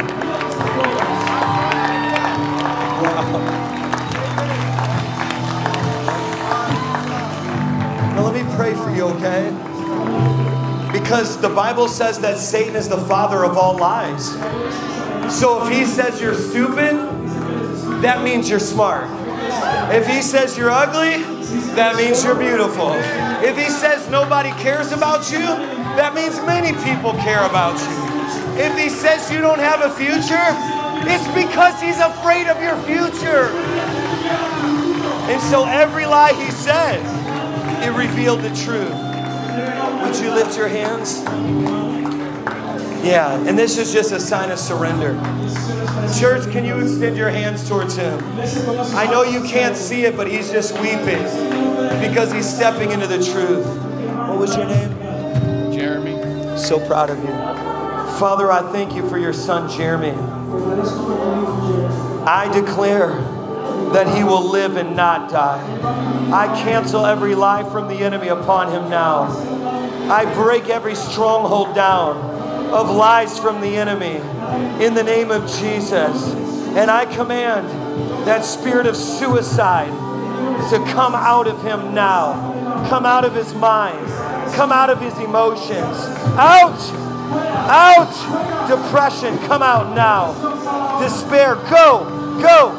Wow. Now let me pray for you, okay? Because the Bible says that Satan is the father of all lies. So if he says you're stupid, that means you're smart. If he says you're ugly, that means you're beautiful. If he says nobody cares about you, that means many people care about you. If he says you don't have a future, it's because he's afraid of your future. And so every lie he said, it revealed the truth. Would you lift your hands? Yeah, and this is just a sign of surrender. Church, can you extend your hands towards him? I know you can't see it, but he's just weeping because he's stepping into the truth. What was your name? Jeremy. So proud of you. Father, I thank you for your son, Jeremy. I declare that he will live and not die. I cancel every lie from the enemy upon him now. I break every stronghold down. of lies from the enemy in the name of Jesus. And I command that spirit of suicide to come out of him now. Come out of his mind. Come out of his emotions. Out! Out! Depression, come out now. Despair, go! Go!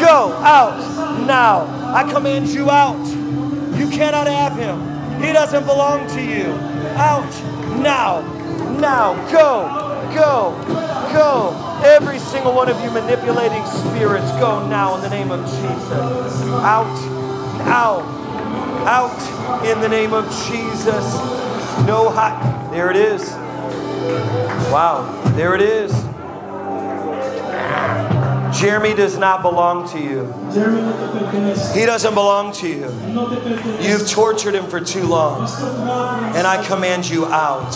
Go! Out! Now! I command you out. You cannot have him. He doesn't belong to you. Out! Now! Now! Go! Go! Go! Every single one of you manipulating spirits, go now in the name of Jesus. Out, out, out in the name of Jesus. No hot. There it is. Wow, there it is. Jeremy does not belong to you. He doesn't belong to you. You've tortured him for too long. And I command you out.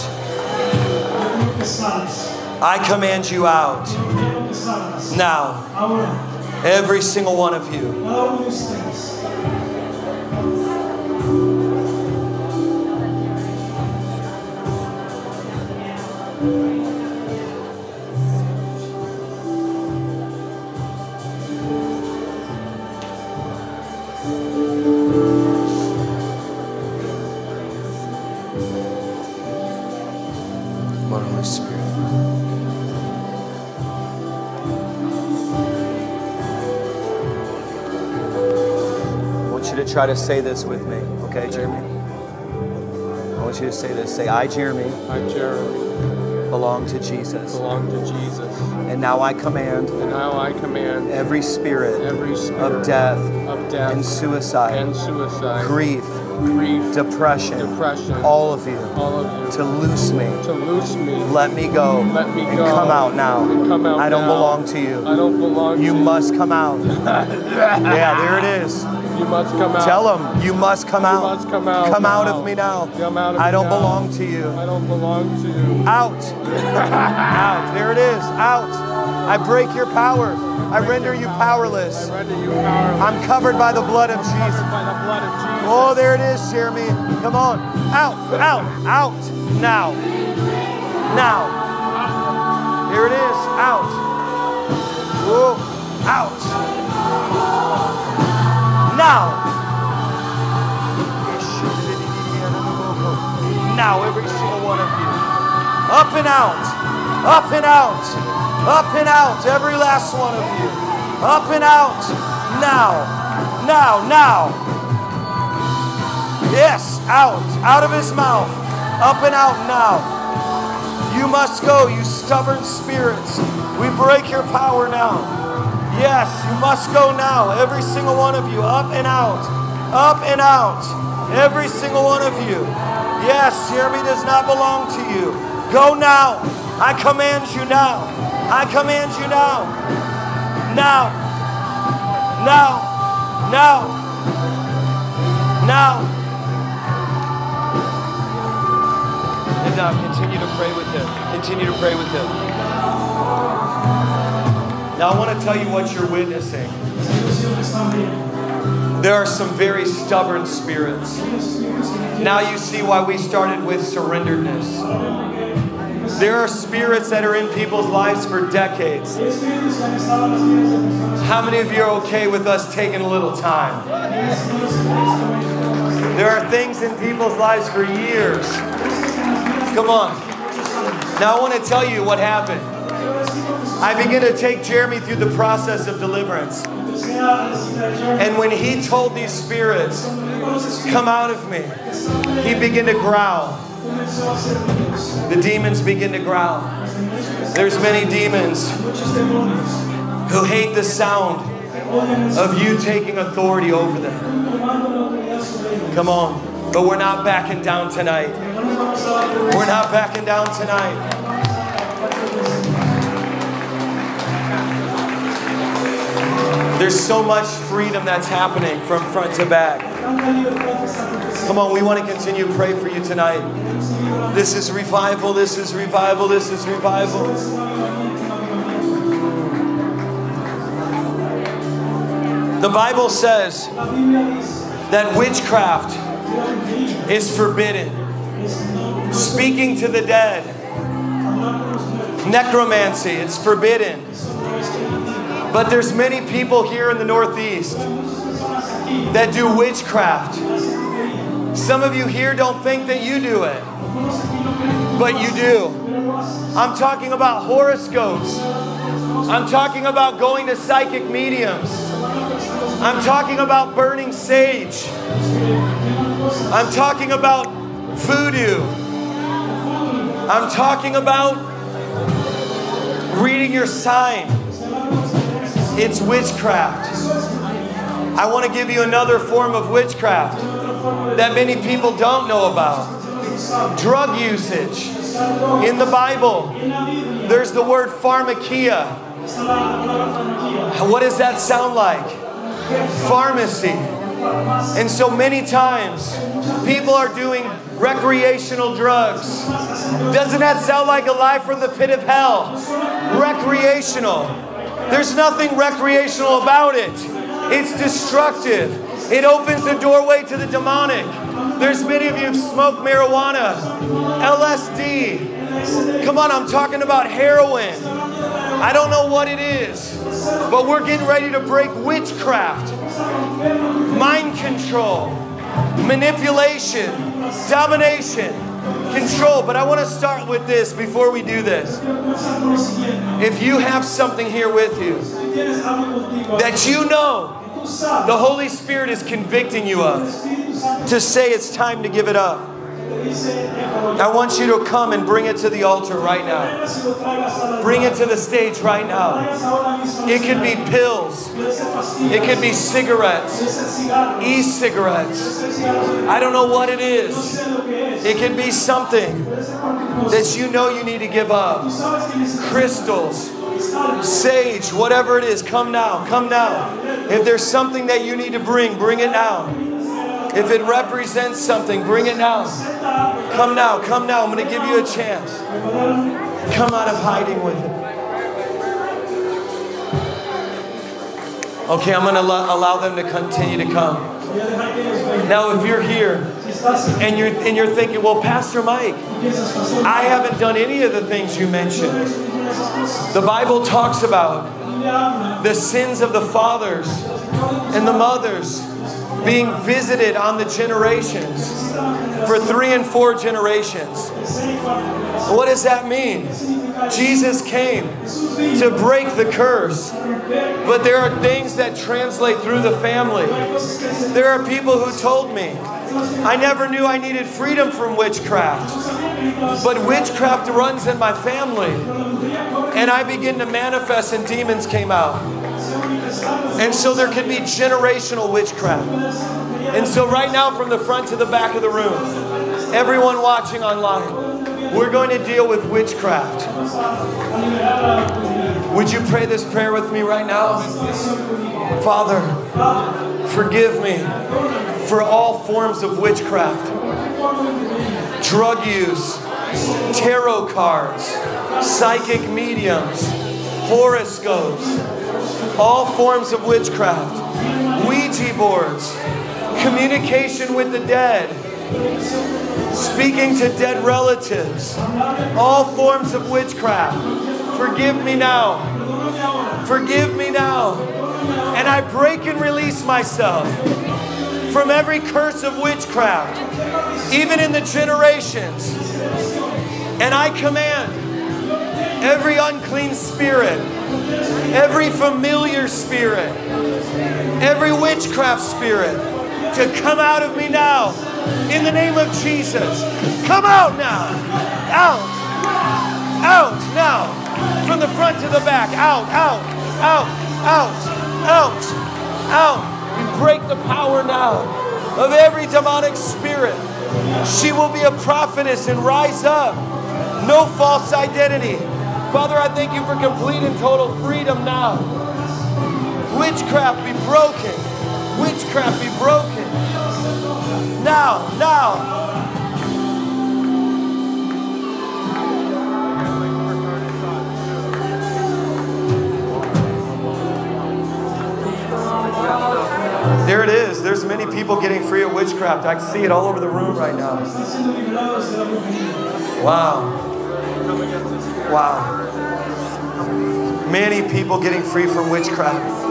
I command you out now, every single one of you. Come on, Holy Spirit. To try to say this with me, okay, Jeremy? I want you to say this. Say, I, Jeremy, belong to Jesus. And now I command. Every spirit. Of death. And suicide. Grief. Depression. All of you. To loose me. Let me go. And come out now. I don't belong to you. You must come out. Yeah, there it is. You must come out. Tell him, you must come out. Come out of me now. I don't belong to you. Out. Out. There it is. Out. I break your power. I render you powerless. I'm covered by the blood of Jesus. Oh, there it is, Jeremy. Come on. Out. Out. Out. Now. Now. There it is. Out. Whoa. Out. Now, every single one of you, up and out, up and out, up and out, every last one of you, up and out, now, now, now, yes, out, out of his mouth, up and out now, you must go, you stubborn spirits, we break your power now. Yes, you must go now, every single one of you, up and out, up and out, every single one of you. Yes, Jeremy does not belong to you. Go now. I command you now. I command you now. Now. Now. Now. Now. And now continue to pray with him. Continue to pray with him. Now I want to tell you what you're witnessing. There are some very stubborn spirits. Now you see why we started with surrenderedness. There are spirits that are in people's lives for decades. How many of you are okay with us taking a little time? There are things in people's lives for years. Come on. Now I want to tell you what happened. I began to take Jeremy through the process of deliverance. And when he told these spirits, come out of me, he began to growl. The demons begin to growl. There's many demons who hate the sound of you taking authority over them. Come on. But we're not backing down tonight. We're not backing down tonight. There's so much freedom that's happening from front to back. Come on, we want to continue to pray for you tonight. This is revival, this is revival, this is revival. The Bible says that witchcraft is forbidden. Speaking to the dead Necromancy, it's forbidden. But there's many people here in the Northeast that do witchcraft. Some of you here don't think that you do it, but you do. I'm talking about horoscopes. I'm talking about going to psychic mediums. I'm talking about burning sage. I'm talking about voodoo. I'm talking about reading your sign. It's witchcraft. I want to give you another form of witchcraft that many people don't know about. Drug usage. In the Bible, there's the word pharmakia. What does that sound like? Pharmacy. And so many times, people are doing recreational drugs. Doesn't that sound like a lie from the pit of hell? Recreational. There's nothing recreational about it. It's destructive. It opens the doorway to the demonic. There's many of you who've smoked marijuana, LSD. Come on, I'm talking about heroin. I don't know what it is, but we're getting ready to break witchcraft, mind control, manipulation, domination, control. But I want to start with this before we do this. If you have something here with you that you know the Holy Spirit is convicting you of, to say it's time to give it up, I want you to come and bring it to the altar right now. Bring it to the stage right now. It could be pills. It could be cigarettes, e-cigarettes. I don't know what it is. It could be something that you know you need to give up. Crystals, sage, whatever it is, come now, come now. If there's something that you need to bring it now. If it represents something, bring it now. Come now, come now. I'm going to give you a chance. Come out of hiding with it. Okay, I'm going to allow them to continue to come. Now, if you're here and you're thinking, well, Pastor Mike, I haven't done any of the things you mentioned. The Bible talks about the sins of the fathers and the mothers being visited on the generations for 3 and 4 generations. What does that mean? Jesus came to break the curse, but there are things that translate through the family. There are people who told me, I never knew I needed freedom from witchcraft, but witchcraft runs in my family, and I begin to manifest and demons came out. And so there could be generational witchcraft. And so right now, from the front to the back of the room, everyone watching online, we're going to deal with witchcraft. Would you pray this prayer with me right now? Father, forgive me for all forms of witchcraft, drug use, tarot cards, psychic mediums, horoscopes, all forms of witchcraft, Ouija boards, communication with the dead, speaking to dead relatives, all forms of witchcraft. Forgive me now. Forgive me now. And I break and release myself from every curse of witchcraft, even in the generations. And I command every unclean spirit, every familiar spirit, every witchcraft spirit to come out of me now in the name of Jesus. Come out now. Out. Out now. From the front to the back. Out, out, out, out, out, out. We break the power now of every demonic spirit. She will be a prophetess and rise up. No false identity. Father, I thank you for complete and total freedom now. Witchcraft be broken. Witchcraft be broken. Now, now. There it is. There's many people getting free of witchcraft. I can see it all over the room right now. Wow. Wow. Many people getting free from witchcraft.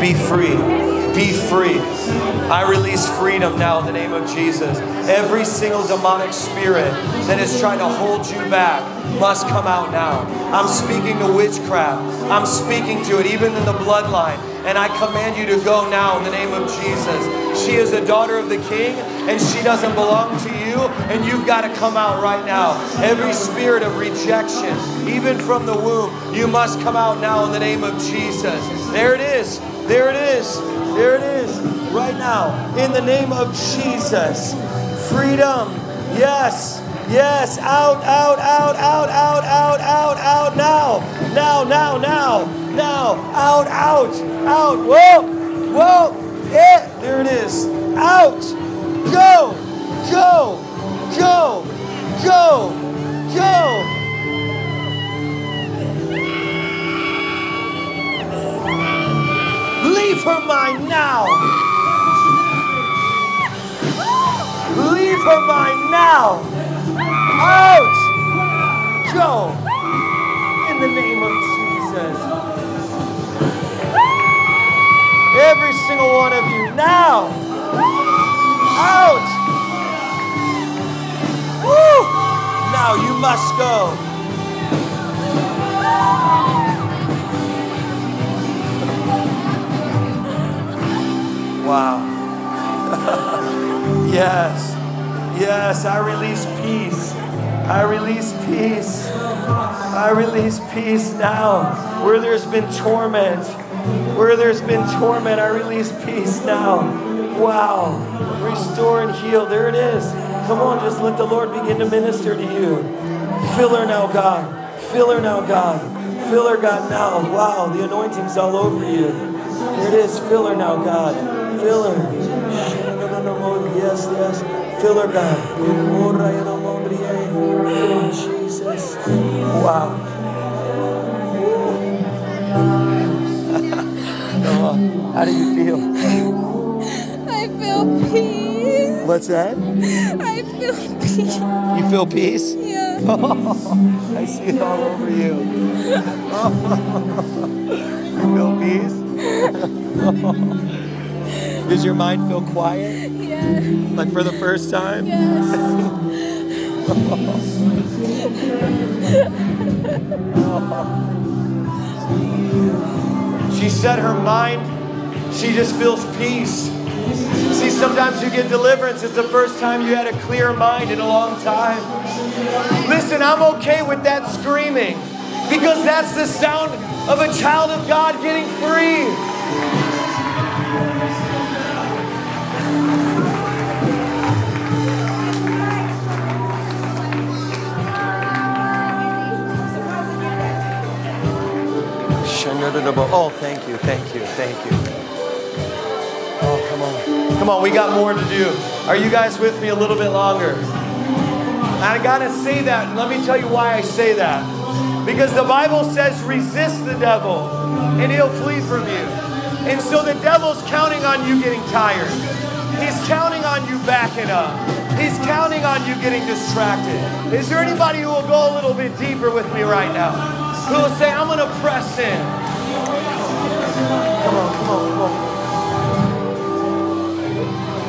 Be free. Be free. I release freedom now in the name of Jesus. Every single demonic spirit that is trying to hold you back must come out now. I'm speaking to witchcraft. I'm speaking to it, even in the bloodline. And I command you to go now in the name of Jesus. She is a daughter of the King, and she doesn't belong to you, and you've got to come out right now. Every spirit of rejection, even from the womb, you must come out now in the name of Jesus. There it is. There it is. There it is. Right now. In the name of Jesus. Freedom. Yes. Yes. Out, out, out, out, out, out, out, out. Now. Now, now, now. Now. Out, out, out. Whoa. Whoa. Yeah. There it is. Out. Go. Go. Go. Go. Go. Leave her mind now. Leave her mind now. Out. Go. In the name of Jesus. Every single one of you now. Out. Woo. Now you must go. Wow. Yes. Yes, I release peace. I release peace. I release peace now. Where there's been torment. Where there's been torment, I release peace now. Wow. Restore and heal. There it is. Come on, just let the Lord begin to minister to you. Fill her now, God. Fill her now, God. Fill her, God, now. Wow, the anointing's all over you. There it is. Fill her now, God. Fill her. Yes, yes. Fill her, God. Oh, Jesus. Wow. Come on. How do you feel? I feel peace. What's that? I feel peace. You feel peace? Yeah. Oh, I see it all over you. Oh. You feel peace? Does your mind feel quiet? Yeah. Like for the first time? Yes. Oh. She said her mind, she just feels peace. See, sometimes you get deliverance. It's the first time you had a clear mind in a long time. Listen, I'm okay with that screaming because that's the sound of a child of God getting free. Oh, thank you, thank you, thank you. Oh, come on. Come on, we got more to do. Are you guys with me a little bit longer? I gotta say that. Let me tell you why I say that. Because the Bible says, resist the devil, and he'll flee from you. And so the devil's counting on you getting tired. He's counting on you backing up. He's counting on you getting distracted. Is there anybody who will go a little bit deeper with me right now? Who will say, I'm going to press in. Come on, come on, come on.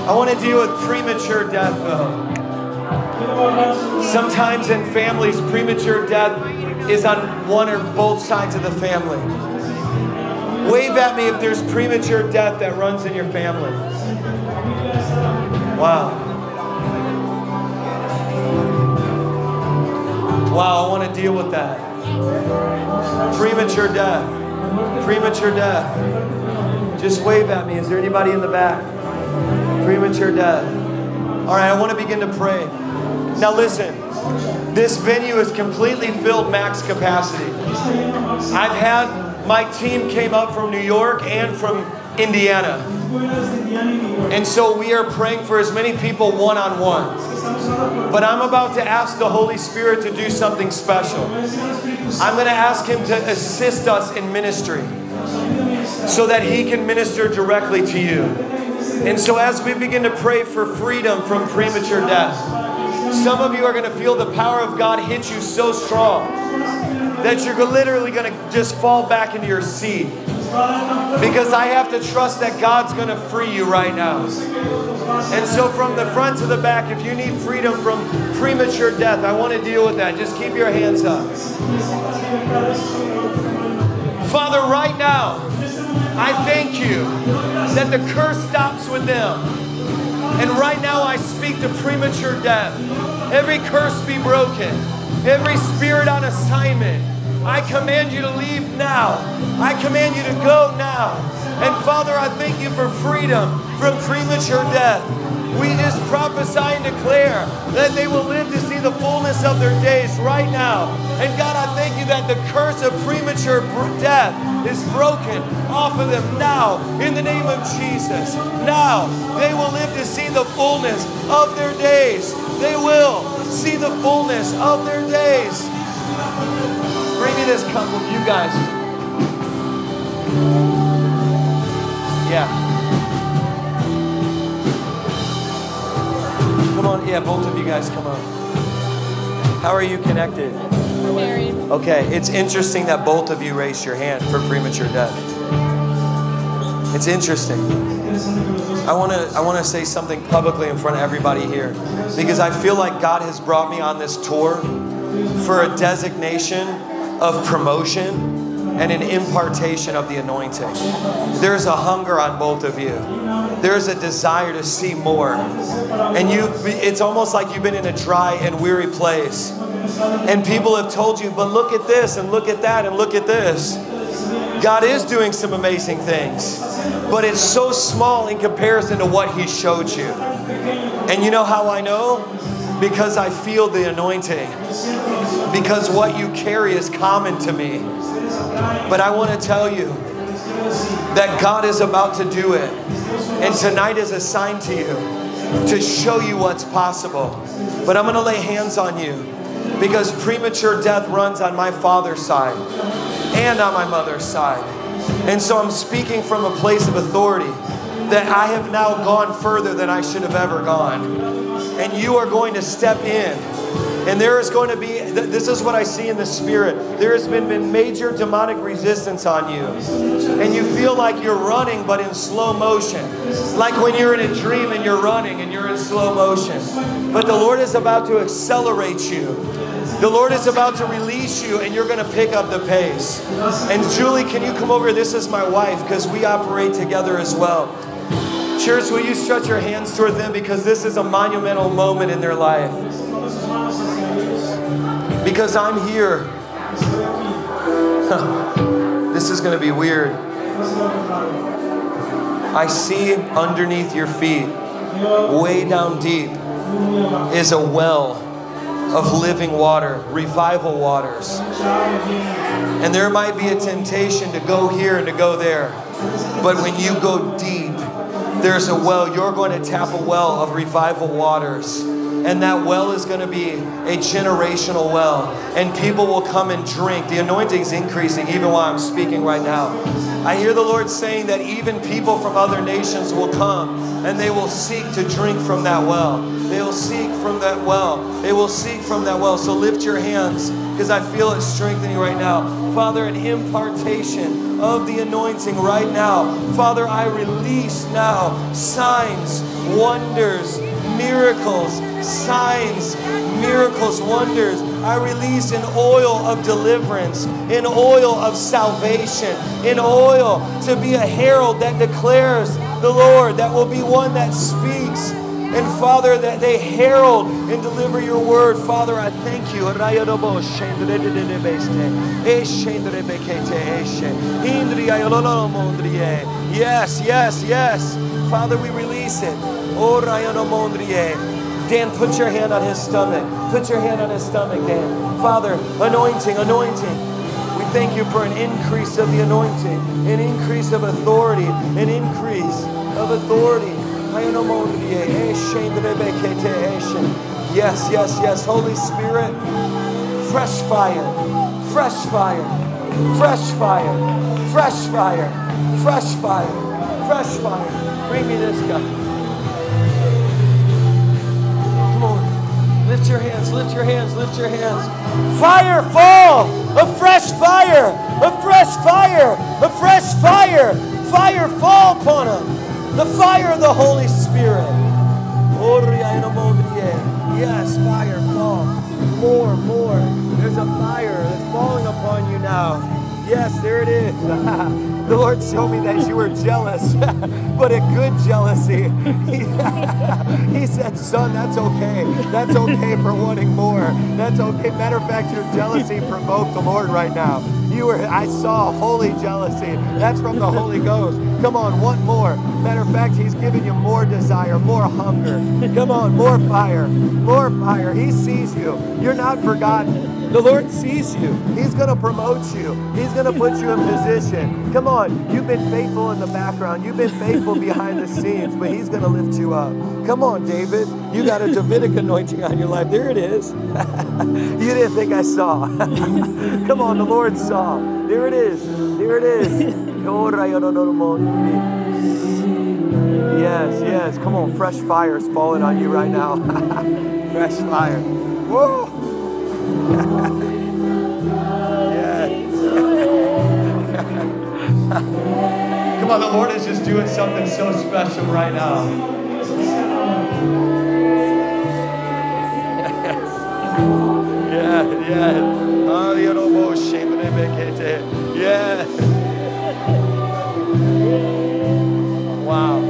I want to deal with premature death, though. Sometimes in families, premature death is on one or both sides of the family. Wave at me if there's premature death that runs in your family. Wow. Wow, I want to deal with that. Premature death. Premature death. Just wave at me. Is there anybody in the back? Premature death. All right, I want to begin to pray. Now listen, this venue is completely filled max capacity. I've had my team came up from New York and from Indiana. And so we are praying for as many people one-on-one. But I'm about to ask the Holy Spirit to do something special. I'm going to ask Him to assist us in ministry so that He can minister directly to you. And so as we begin to pray for freedom from premature death, some of you are going to feel the power of God hit you so strong that you're literally going to just fall back into your seat. Because I have to trust that God's going to free you right now. And so from the front to the back, if you need freedom from premature death, I want to deal with that. Just keep your hands up. Father, right now, I thank you that the curse stops with them. And right now I speak to premature death. Every curse be broken. Every spirit on assignment, I command you to leave now. I command you to go now. And Father, I thank you for freedom from premature death. We just prophesy and declare that they will live to see the fullness of their days right now. And God, I thank you that the curse of premature death is broken off of them now in the name of Jesus. Now they will live to see the fullness of their days. They will see the fullness of their days. Bring me this cup with you guys. Yeah. Come on. Yeah, both of you guys come on. How are you connected? We're married. Okay. It's interesting that both of you raised your hand for premature death. It's interesting. I want to say something publicly in front of everybody here, because I feel like God has brought me on this tour for a designation of promotion and an impartation of the anointing. There's a hunger on both of you. There's a desire to see more. And it's almost like you've been in a dry and weary place. And people have told you, but look at this and look at that and look at this. God is doing some amazing things, but it's so small in comparison to what He showed you. And you know how I know? Because I feel the anointing. Because what you carry is common to me. But I want to tell you that God is about to do it. And tonight is a sign to you to show you what's possible. But I'm going to lay hands on you, because premature death runs on my father's side and on my mother's side. And so I'm speaking from a place of authority that I have now gone further than I should have ever gone. And you are going to step in. And there is going to be, this is what I see in the spirit. There has been major demonic resistance on you. And you feel like you're running, but in slow motion. Like when you're in a dream and you're running and you're in slow motion. But the Lord is about to accelerate you. The Lord is about to release you, and you're going to pick up the pace. And Julie, can you come over? This is my wife, because we operate together as well. Church, will you stretch your hands toward them, because this is a monumental moment in their life. Because I'm here. This is going to be weird. I see underneath your feet, way down deep, is a well of living water, revival waters. And there might be a temptation to go here and to go there. But when you go deep, there's a well. You're going to tap a well of revival waters. And that well is going to be a generational well. And people will come and drink. The anointing's increasing even while I'm speaking right now. I hear the Lord saying that even people from other nations will come and they will seek to drink from that well. They will seek from that well. They will seek from that well. So lift your hands, because I feel it strengthening right now. Father, an impartation of the anointing right now. Father, I release now signs, wonders, miracles, signs, miracles, wonders. I release an oil of deliverance, an oil of salvation, an oil to be a herald that declares the Lord, that will be one that speaks. And Father, that they herald and deliver your word. Father, I thank you. Yes, yes, yes. Father, we release it. Dan, put your hand on his stomach. Put your hand on his stomach, Dan. Father, anointing, anointing. We thank you for an increase of the anointing, an increase of authority, an increase of authority. Yes, yes, yes. Holy Spirit, fresh fire, fresh fire, fresh fire, fresh fire, fresh fire, fresh fire. Bring me this guy. Lift your hands, lift your hands, lift your hands. Fire fall! A fresh fire! A fresh fire! A fresh fire! Fire fall upon him! The fire of the Holy Spirit. Yes, fire fall. More, more. There's a fire that's falling upon you now. Yes, there it is. The Lord showed me that you were jealous, but a good jealousy. He said, son, that's okay. That's okay for wanting more. That's okay. Matter of fact, your jealousy provoked the Lord right now. I saw holy jealousy. That's from the Holy Ghost. Come on, one more. Matter of fact, he's giving you more desire, more hunger. Come on, more fire, more fire. He sees you. You're not forgotten. The Lord sees you. He's going to promote you. He's going to put you in position. Come on, you've been faithful in the background. You've been faithful behind the scenes, but he's going to lift you up. Come on, David. You got a Davidic anointing on your life. There it is. You didn't think I saw. Come on, the Lord saw. There it is. There it is. Yes, yes. Come on, fresh fire is falling on you right now. Fresh fire. Whoa. Yes. Come on, the Lord is just doing something so special right now. Yes. Yeah, yeah. Yes. Wow.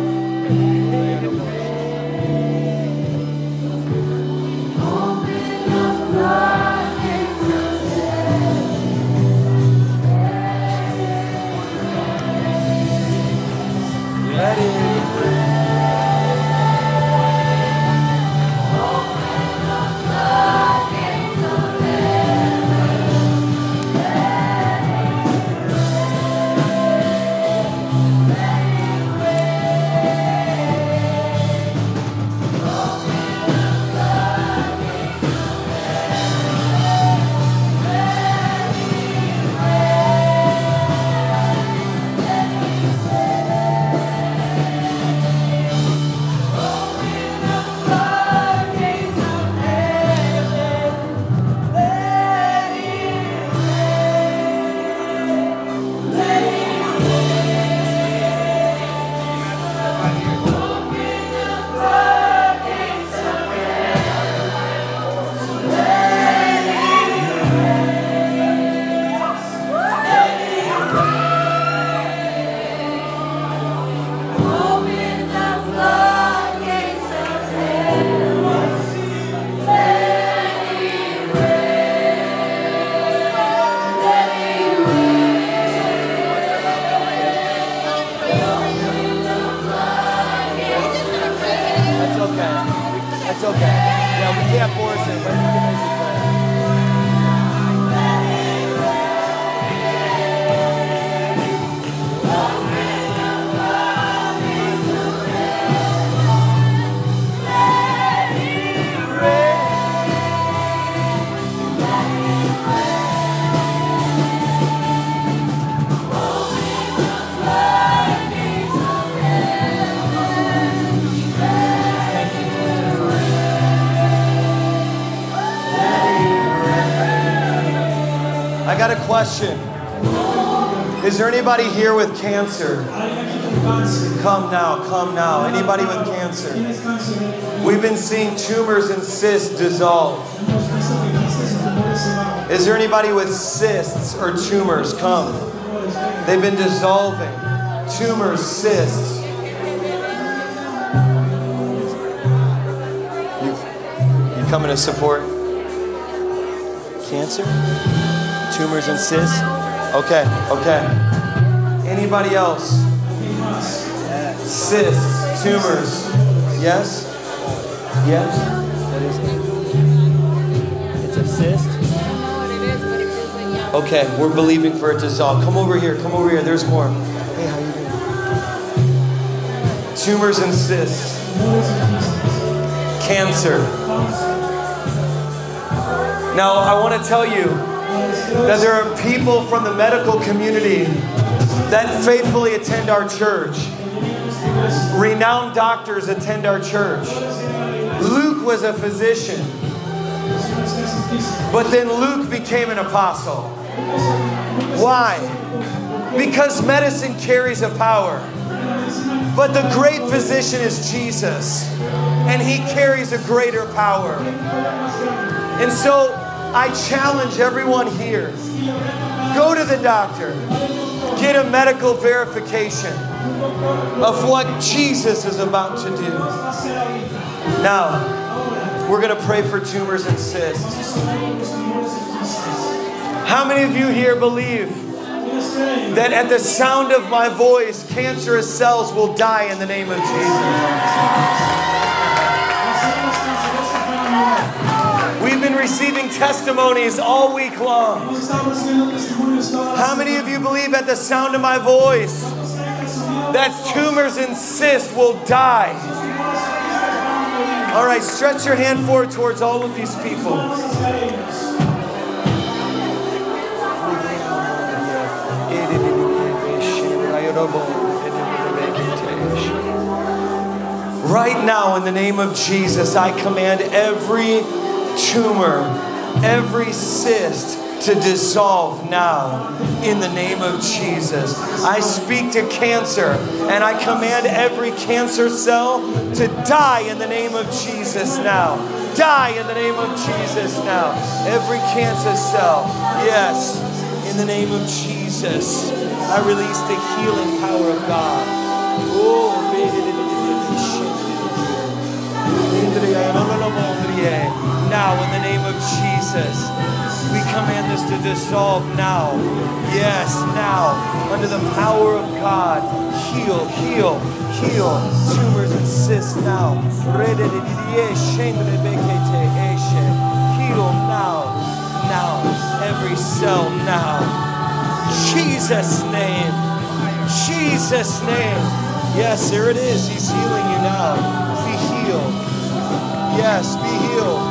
Question. Is there anybody here with cancer? Come now, come now. Anybody with cancer? We've been seeing tumors and cysts dissolve. Is there anybody with cysts or tumors? Come. They've been dissolving. Tumors, cysts. You coming to support cancer? Tumors and cysts? Okay, okay. Anybody else? Cysts, tumors. Yes? Yes? That is it. It's a cyst? I don't know what it is, but it feels like, yeah. Okay, we're believing for it to dissolve. Come over here. Come over here. There's more. Hey, how you doing? Tumors and cysts. Cancer. Now, I want to tell you that there are people from the medical community that faithfully attend our church. Renowned doctors attend our church. Luke was a physician. But then Luke became an apostle. Why? Because medicine carries a power. But the great physician is Jesus. And he carries a greater power. And so I challenge everyone here. Go to the doctor. Get a medical verification of what Jesus is about to do. Now, we're going to pray for tumors and cysts. How many of you here believe that at the sound of my voice, cancerous cells will die in the name of Jesus? We've been receiving testimonies all week long. How many of you believe at the sound of my voice that tumors and cysts will die? All right, stretch your hand forward towards all of these people. Right now, in the name of Jesus, I command every tumor, every cyst to dissolve now in the name of Jesus. I speak to cancer and I command every cancer cell to die in the name of Jesus now. Die in the name of Jesus now. Every cancer cell, yes, in the name of Jesus. I release the healing power of God. Now in the name of Jesus. We command this to dissolve now. Yes, now. Under the power of God. Heal, heal, heal. Tumors and cysts now. Heal now. Now. Every cell now. Jesus' name. Jesus' name. Yes, there it is. He's healing you now. Be healed. Yes, be healed.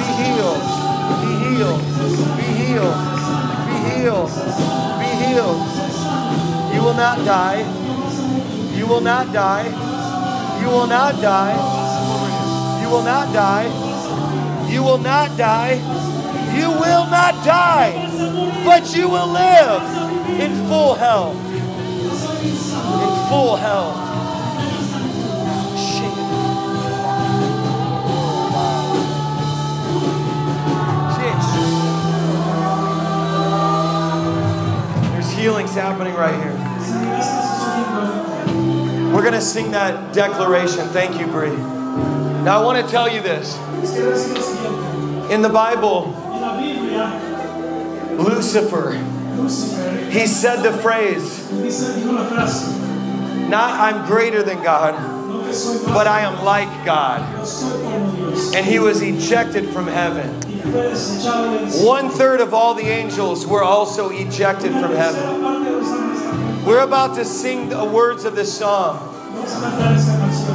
Be healed. Be healed, be healed, be healed, be healed. You will not die. You will not die. You will not die. You will not die. You will not die. You will not die. But you will live in full health. In full health. Healing's happening right here. We're going to sing that declaration. Thank you, Bree. Now I want to tell you this. In the Bible, Lucifer, he said the phrase, not I'm greater than God, but I am like God. And he was ejected from heaven. 1/3 of all the angels were also ejected from heaven. We're about to sing the words of this psalm.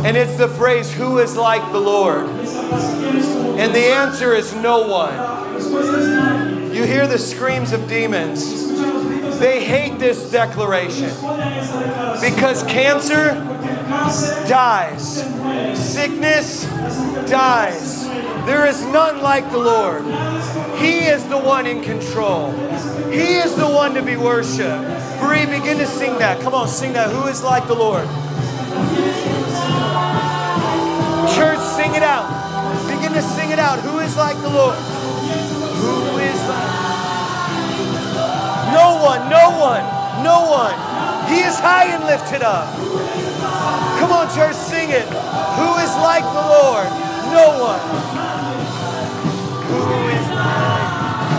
And it's the phrase, who is like the Lord? And the answer is no one. You hear the screams of demons. They hate this declaration. Because cancer dies. Sickness dies. There is none like the Lord. He is the one in control. He is the one to be worshipped. Bree, begin to sing that. Come on, sing that. Who is like the Lord? Church, sing it out. Begin to sing it out. Who is like the Lord? Who is like the Lord? No one, no one, no one. He is high and lifted up. Come on, church, sing it. Who is like the Lord? No one. Who is like the Lord? No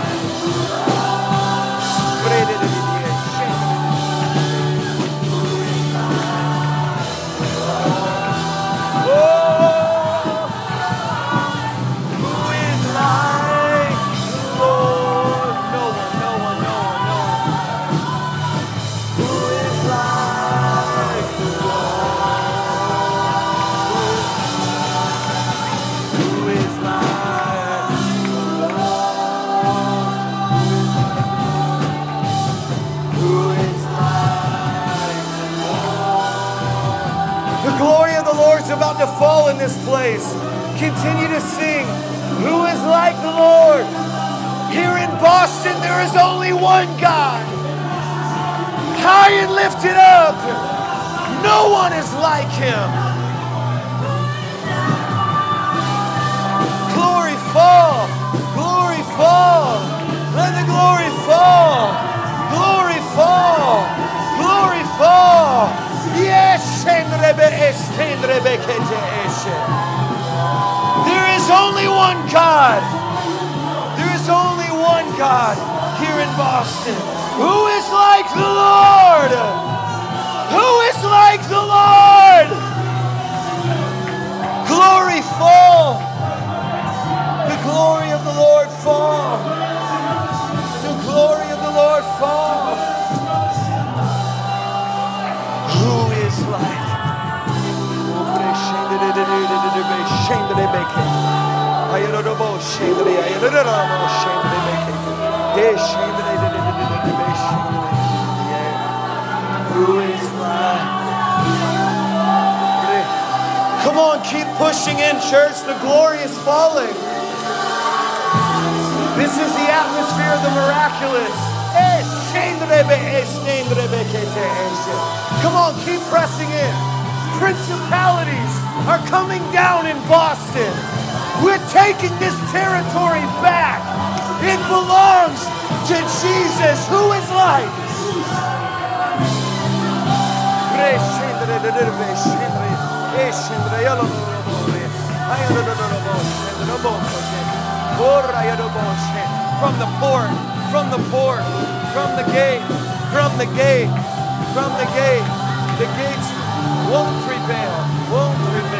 one, no one, The glory of the Lord is about to fall in this place. Continue to sing. Who is like the Lord? Here in Boston, there is only one God. High and lifted up. No one is like him. Glory fall. Glory fall. Let the glory fall. Glory fall. Glory fall. There is only one God. There is only one God here in Boston. Who is like the Lord? Who is like the Lord? Glory fall. The glory of the Lord fall. The glory of the Lord fall. Who is like? Who is like? Come on, keep pushing in, church. The glory is falling. This is the atmosphere of the miraculous. Come on, keep pressing in. Principalities are coming down in Boston. We're taking this territory back. It belongs to Jesus, who is like. From the port. From the port, from the gate, from the gate, from the gate. The gates won't prevail, won't prevail.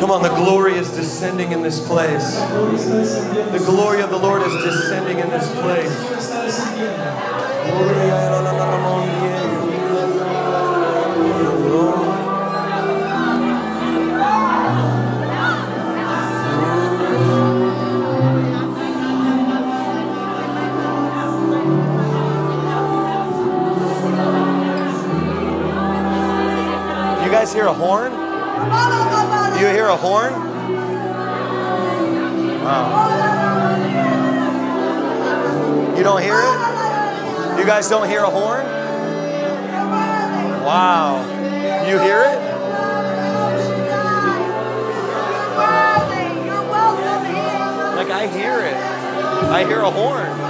Come on, the glory is descending in this place. The glory of the Lord is descending in this place. You guys hear a horn? Do you hear a horn? Wow. You don't hear it? You guys don't hear a horn? Wow. You hear it? Like I hear it. I hear a horn. Come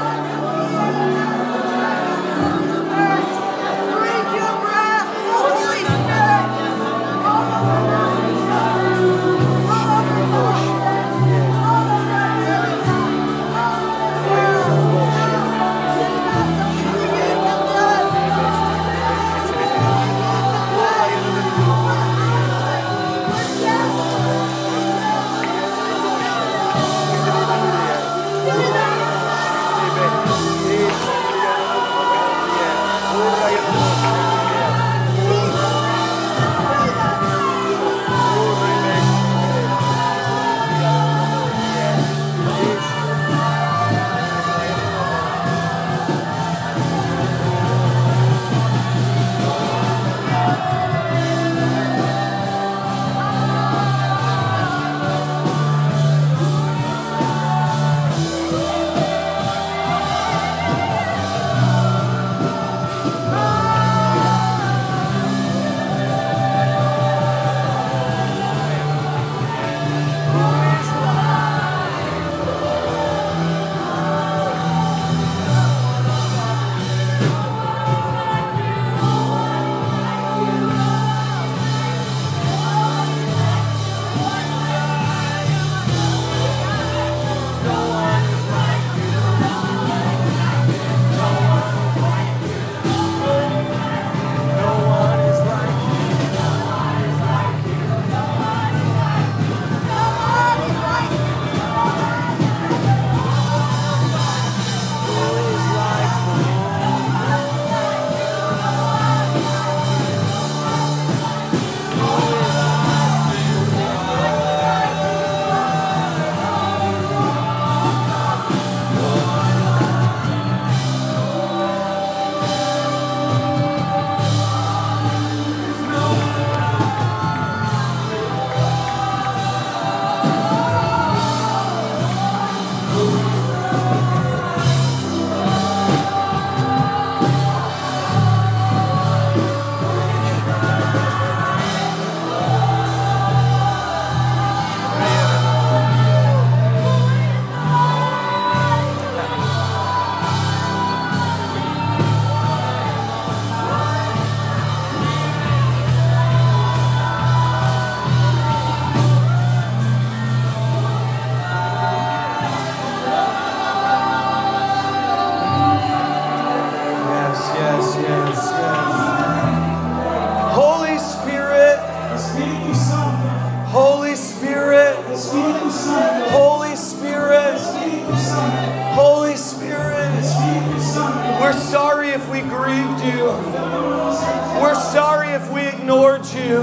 We're sorry if we ignored you.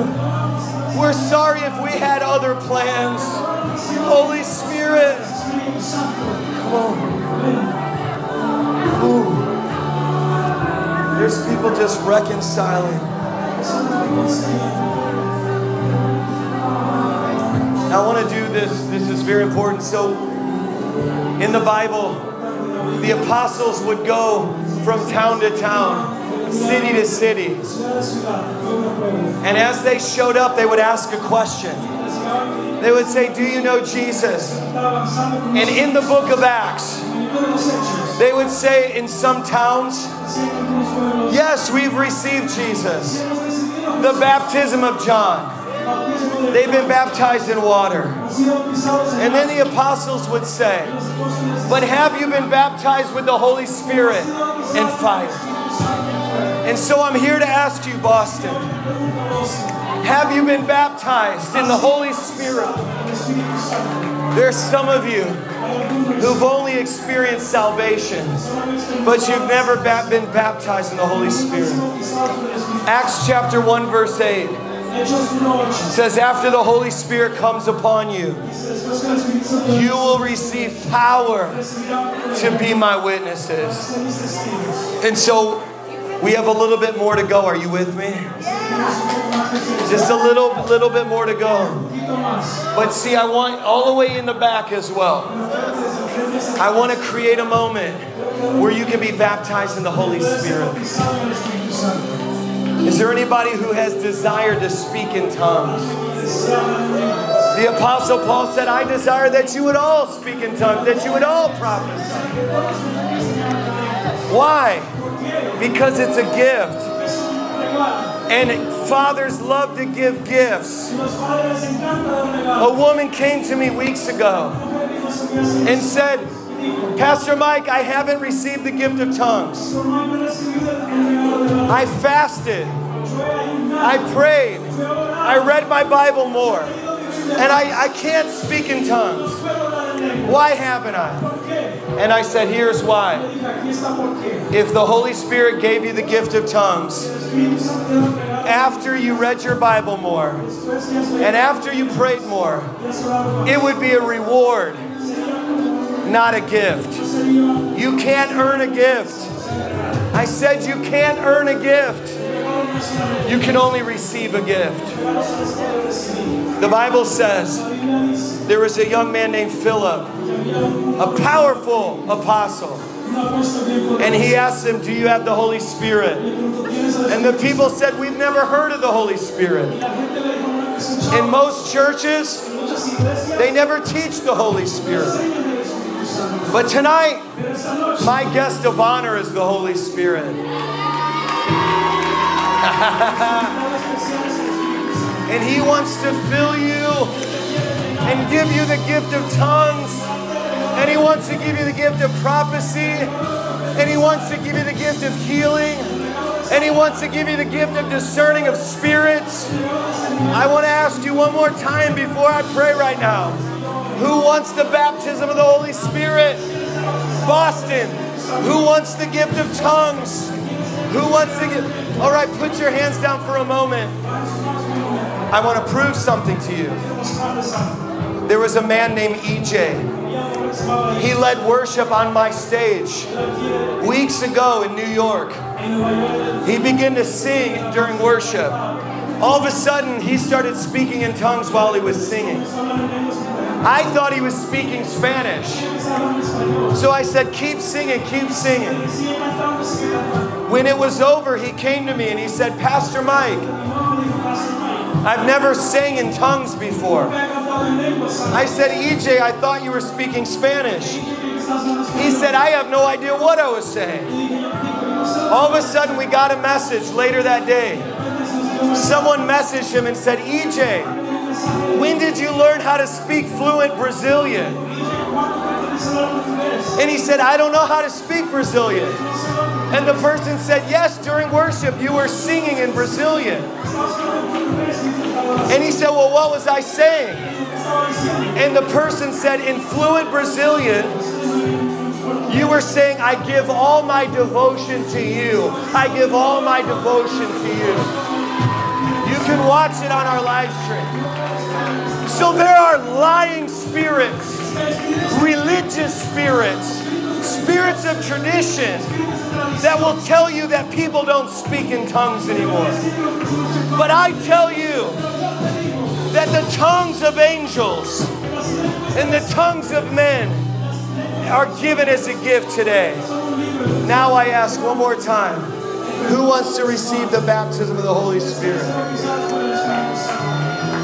We're sorry if we had other plans. Holy Spirit, come on. Ooh. There's people just reconciling. I want to do this. This is very important. So in the Bible, the apostles would go from town to town, city to city. And as they showed up, they would ask a question. They would say, do you know Jesus? And in the book of Acts, they would say in some towns, yes, we've received Jesus, the baptism of John. They've been baptized in water. And then the apostles would say, but have you been baptized with the Holy Spirit and fire? And so I'm here to ask you, Boston, have you been baptized in the Holy Spirit? There's some of you who've only experienced salvation, but you've never been baptized in the Holy Spirit. Acts chapter 1, verse 8. It says, after the Holy Spirit comes upon you, you will receive power to be my witnesses. And so we have a little bit more to go. Are you with me? Just a little bit more to go. But see, I want all the way in the back as well. I want to create a moment where you can be baptized in the Holy Spirit. Is there anybody who has desired to speak in tongues? The Apostle Paul said, I desire that you would all speak in tongues, that you would all prophesy. Why? Because it's a gift. And fathers love to give gifts. A woman came to me weeks ago and said, Pastor Mike, I haven't received the gift of tongues. I fasted, I prayed, I read my Bible more, and I can't speak in tongues. Why haven't I? And I said, here's why. If the Holy Spirit gave you the gift of tongues, after you read your Bible more, and after you prayed more, it would be a reward, not a gift. You can't earn a gift. I said you can't earn a gift. You can only receive a gift. The Bible says there was a young man named Philip, a powerful apostle. And he asked him, do you have the Holy Spirit? And the people said, we've never heard of the Holy Spirit. In most churches, they never teach the Holy Spirit. But tonight, my guest of honor is the Holy Spirit. And He wants to fill you and give you the gift of tongues. And He wants to give you the gift of prophecy. And He wants to give you the gift of healing. And He wants to give you the gift of discerning of spirits. I want to ask you one more time before I pray right now. Who wants the baptism of the Holy Spirit? Boston, who wants the gift of tongues? Who wants the gift? All right, put your hands down for a moment. I want to prove something to you. There was a man named EJ. He led worship on my stage weeks ago in New York. He began to sing during worship. All of a sudden, he started speaking in tongues while he was singing. I thought he was speaking Spanish. So I said, keep singing, keep singing. When it was over, he came to me and he said, Pastor Mike, I've never sang in tongues before. I said, EJ, I thought you were speaking Spanish. He said, I have no idea what I was saying. All of a sudden, we got a message later that day. Someone messaged him and said, EJ, when did you learn how to speak fluent Brazilian? And he said, I don't know how to speak Brazilian. And the person said, yes, during worship you were singing in Brazilian. And he said, well, what was I saying? And the person said, in fluent Brazilian, You were saying, I give all my devotion to you. I give all my devotion to you. You can watch it on our live stream. So there are lying spirits, religious spirits, spirits of tradition that will tell you that people don't speak in tongues anymore. But I tell you that the tongues of angels and the tongues of men are given as a gift today. Now I ask one more time, who wants to receive the baptism of the Holy Spirit?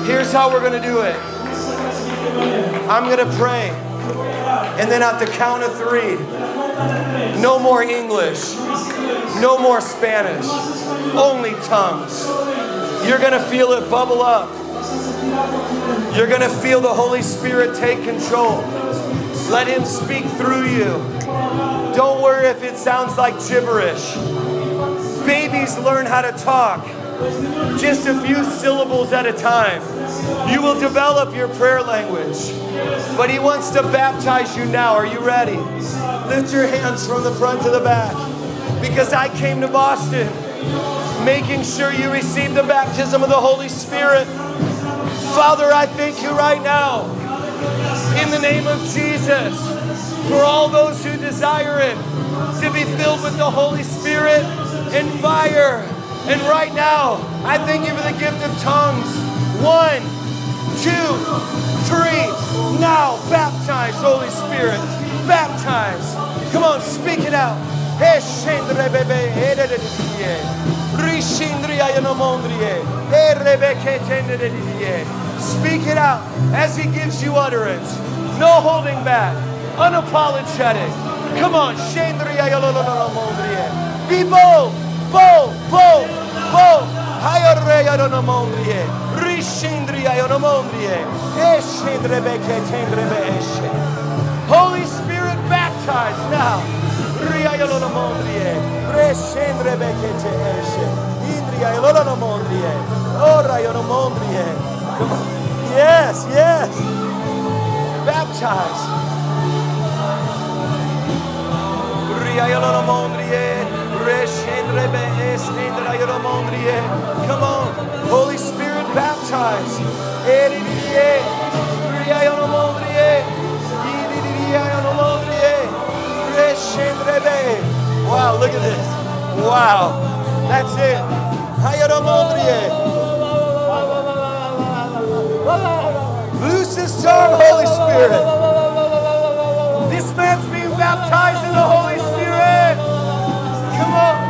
Here's how we're going to do it. I'm going to pray. And then at the count of 3, no more English, no more Spanish, only tongues. You're going to feel it bubble up. You're going to feel the Holy Spirit take control. Let Him speak through you. Don't worry if it sounds like gibberish. Babies learn how to talk, just a few syllables at a time. You will develop your prayer language. But He wants to baptize you now. Are you ready? Lift your hands from the front to the back. Because I came to Boston, making sure you receive the baptism of the Holy Spirit. Father, I thank you right now, in the name of Jesus, for all those who desire it, to be filled with the Holy Spirit and fire. And right now, I thank you for the gift of tongues. 1, 2, 3, now baptize, Holy Spirit, baptize. Come on, speak it out. Speak it out as He gives you utterance. No holding back, unapologetic. Come on, be bold, bold, bold, bold. Holy Spirit, baptize now. Come on. Yes, yes. Baptize. Come on, Holy Spirit, baptize. Wow, look at this. Wow, that's it. Loose His tongue, Holy Spirit. This man's being baptized in the Holy Spirit. Come on.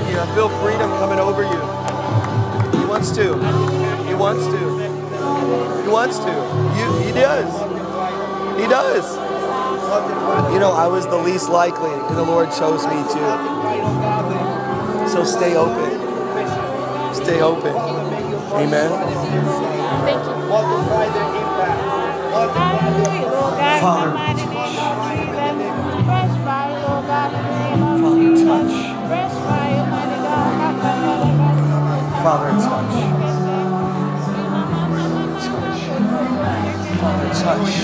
I feel freedom coming over you. He wants to. He wants to. He wants to. He does. He does. You know, I was the least likely, and the Lord chose me to. So stay open. Stay open. Amen. Thank you. Father, touch. Father, touch. Touch. Father, touch.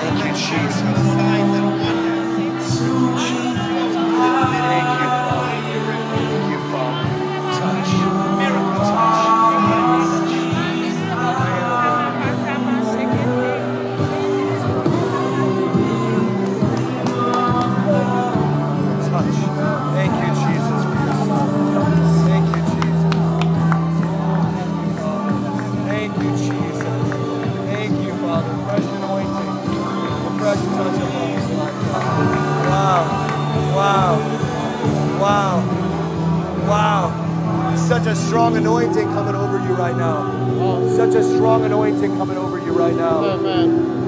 Thank you, Jesus. Thank you, Father. Thank you, Father. Touch. Miracle touch. Touch. Thank you, Jesus. Thank you, Jesus. Thank you, Father. Fresh anointing. Fresh touch. such a strong anointing coming over you right now. Such a strong anointing coming over you right now. Amen.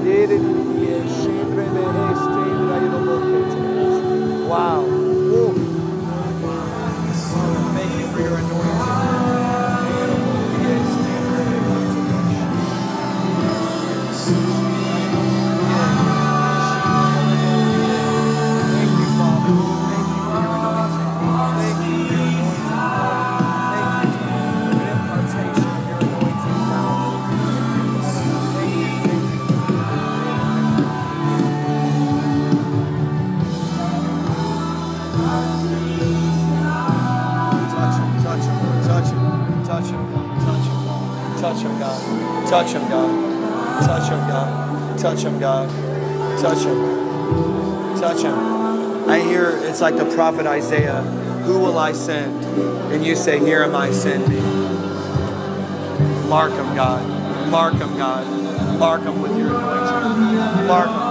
Wow. Woo. Touch him, God. Touch him, God. Touch him, God. Touch him. Touch him. I hear it's like the prophet Isaiah. Who will I send? And you say, here am I, send me. Mark him, God. Mark him, God. Mark him with your anointing. Mark him.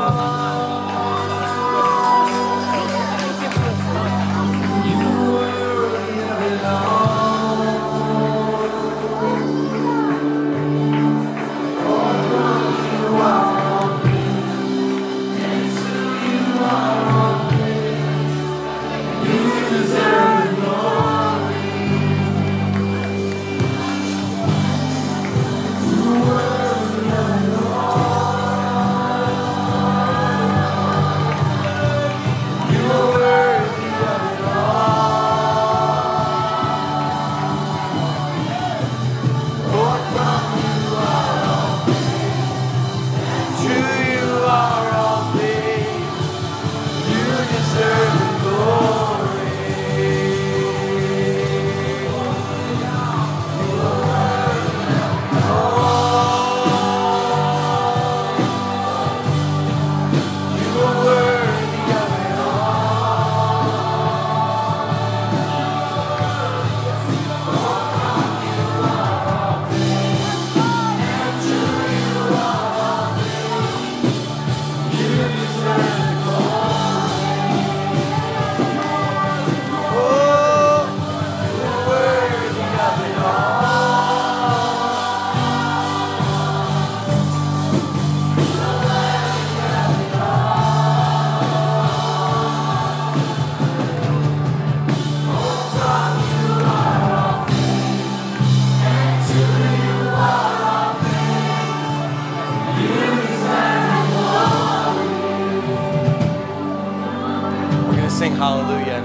Hallelujah.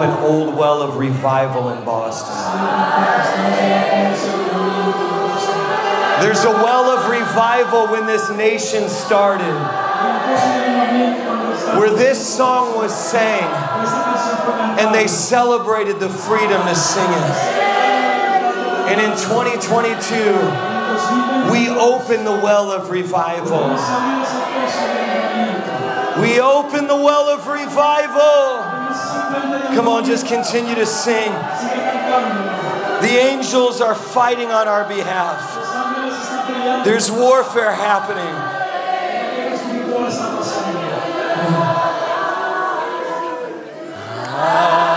up an old well of revival in Boston. There's a well of revival when this nation started, where this song was sang, and they celebrated the freedom to sing it. And in 2022, we open the well of revival. We open the well of revival. Come on, just continue to sing. The angels are fighting on our behalf. There's warfare happening.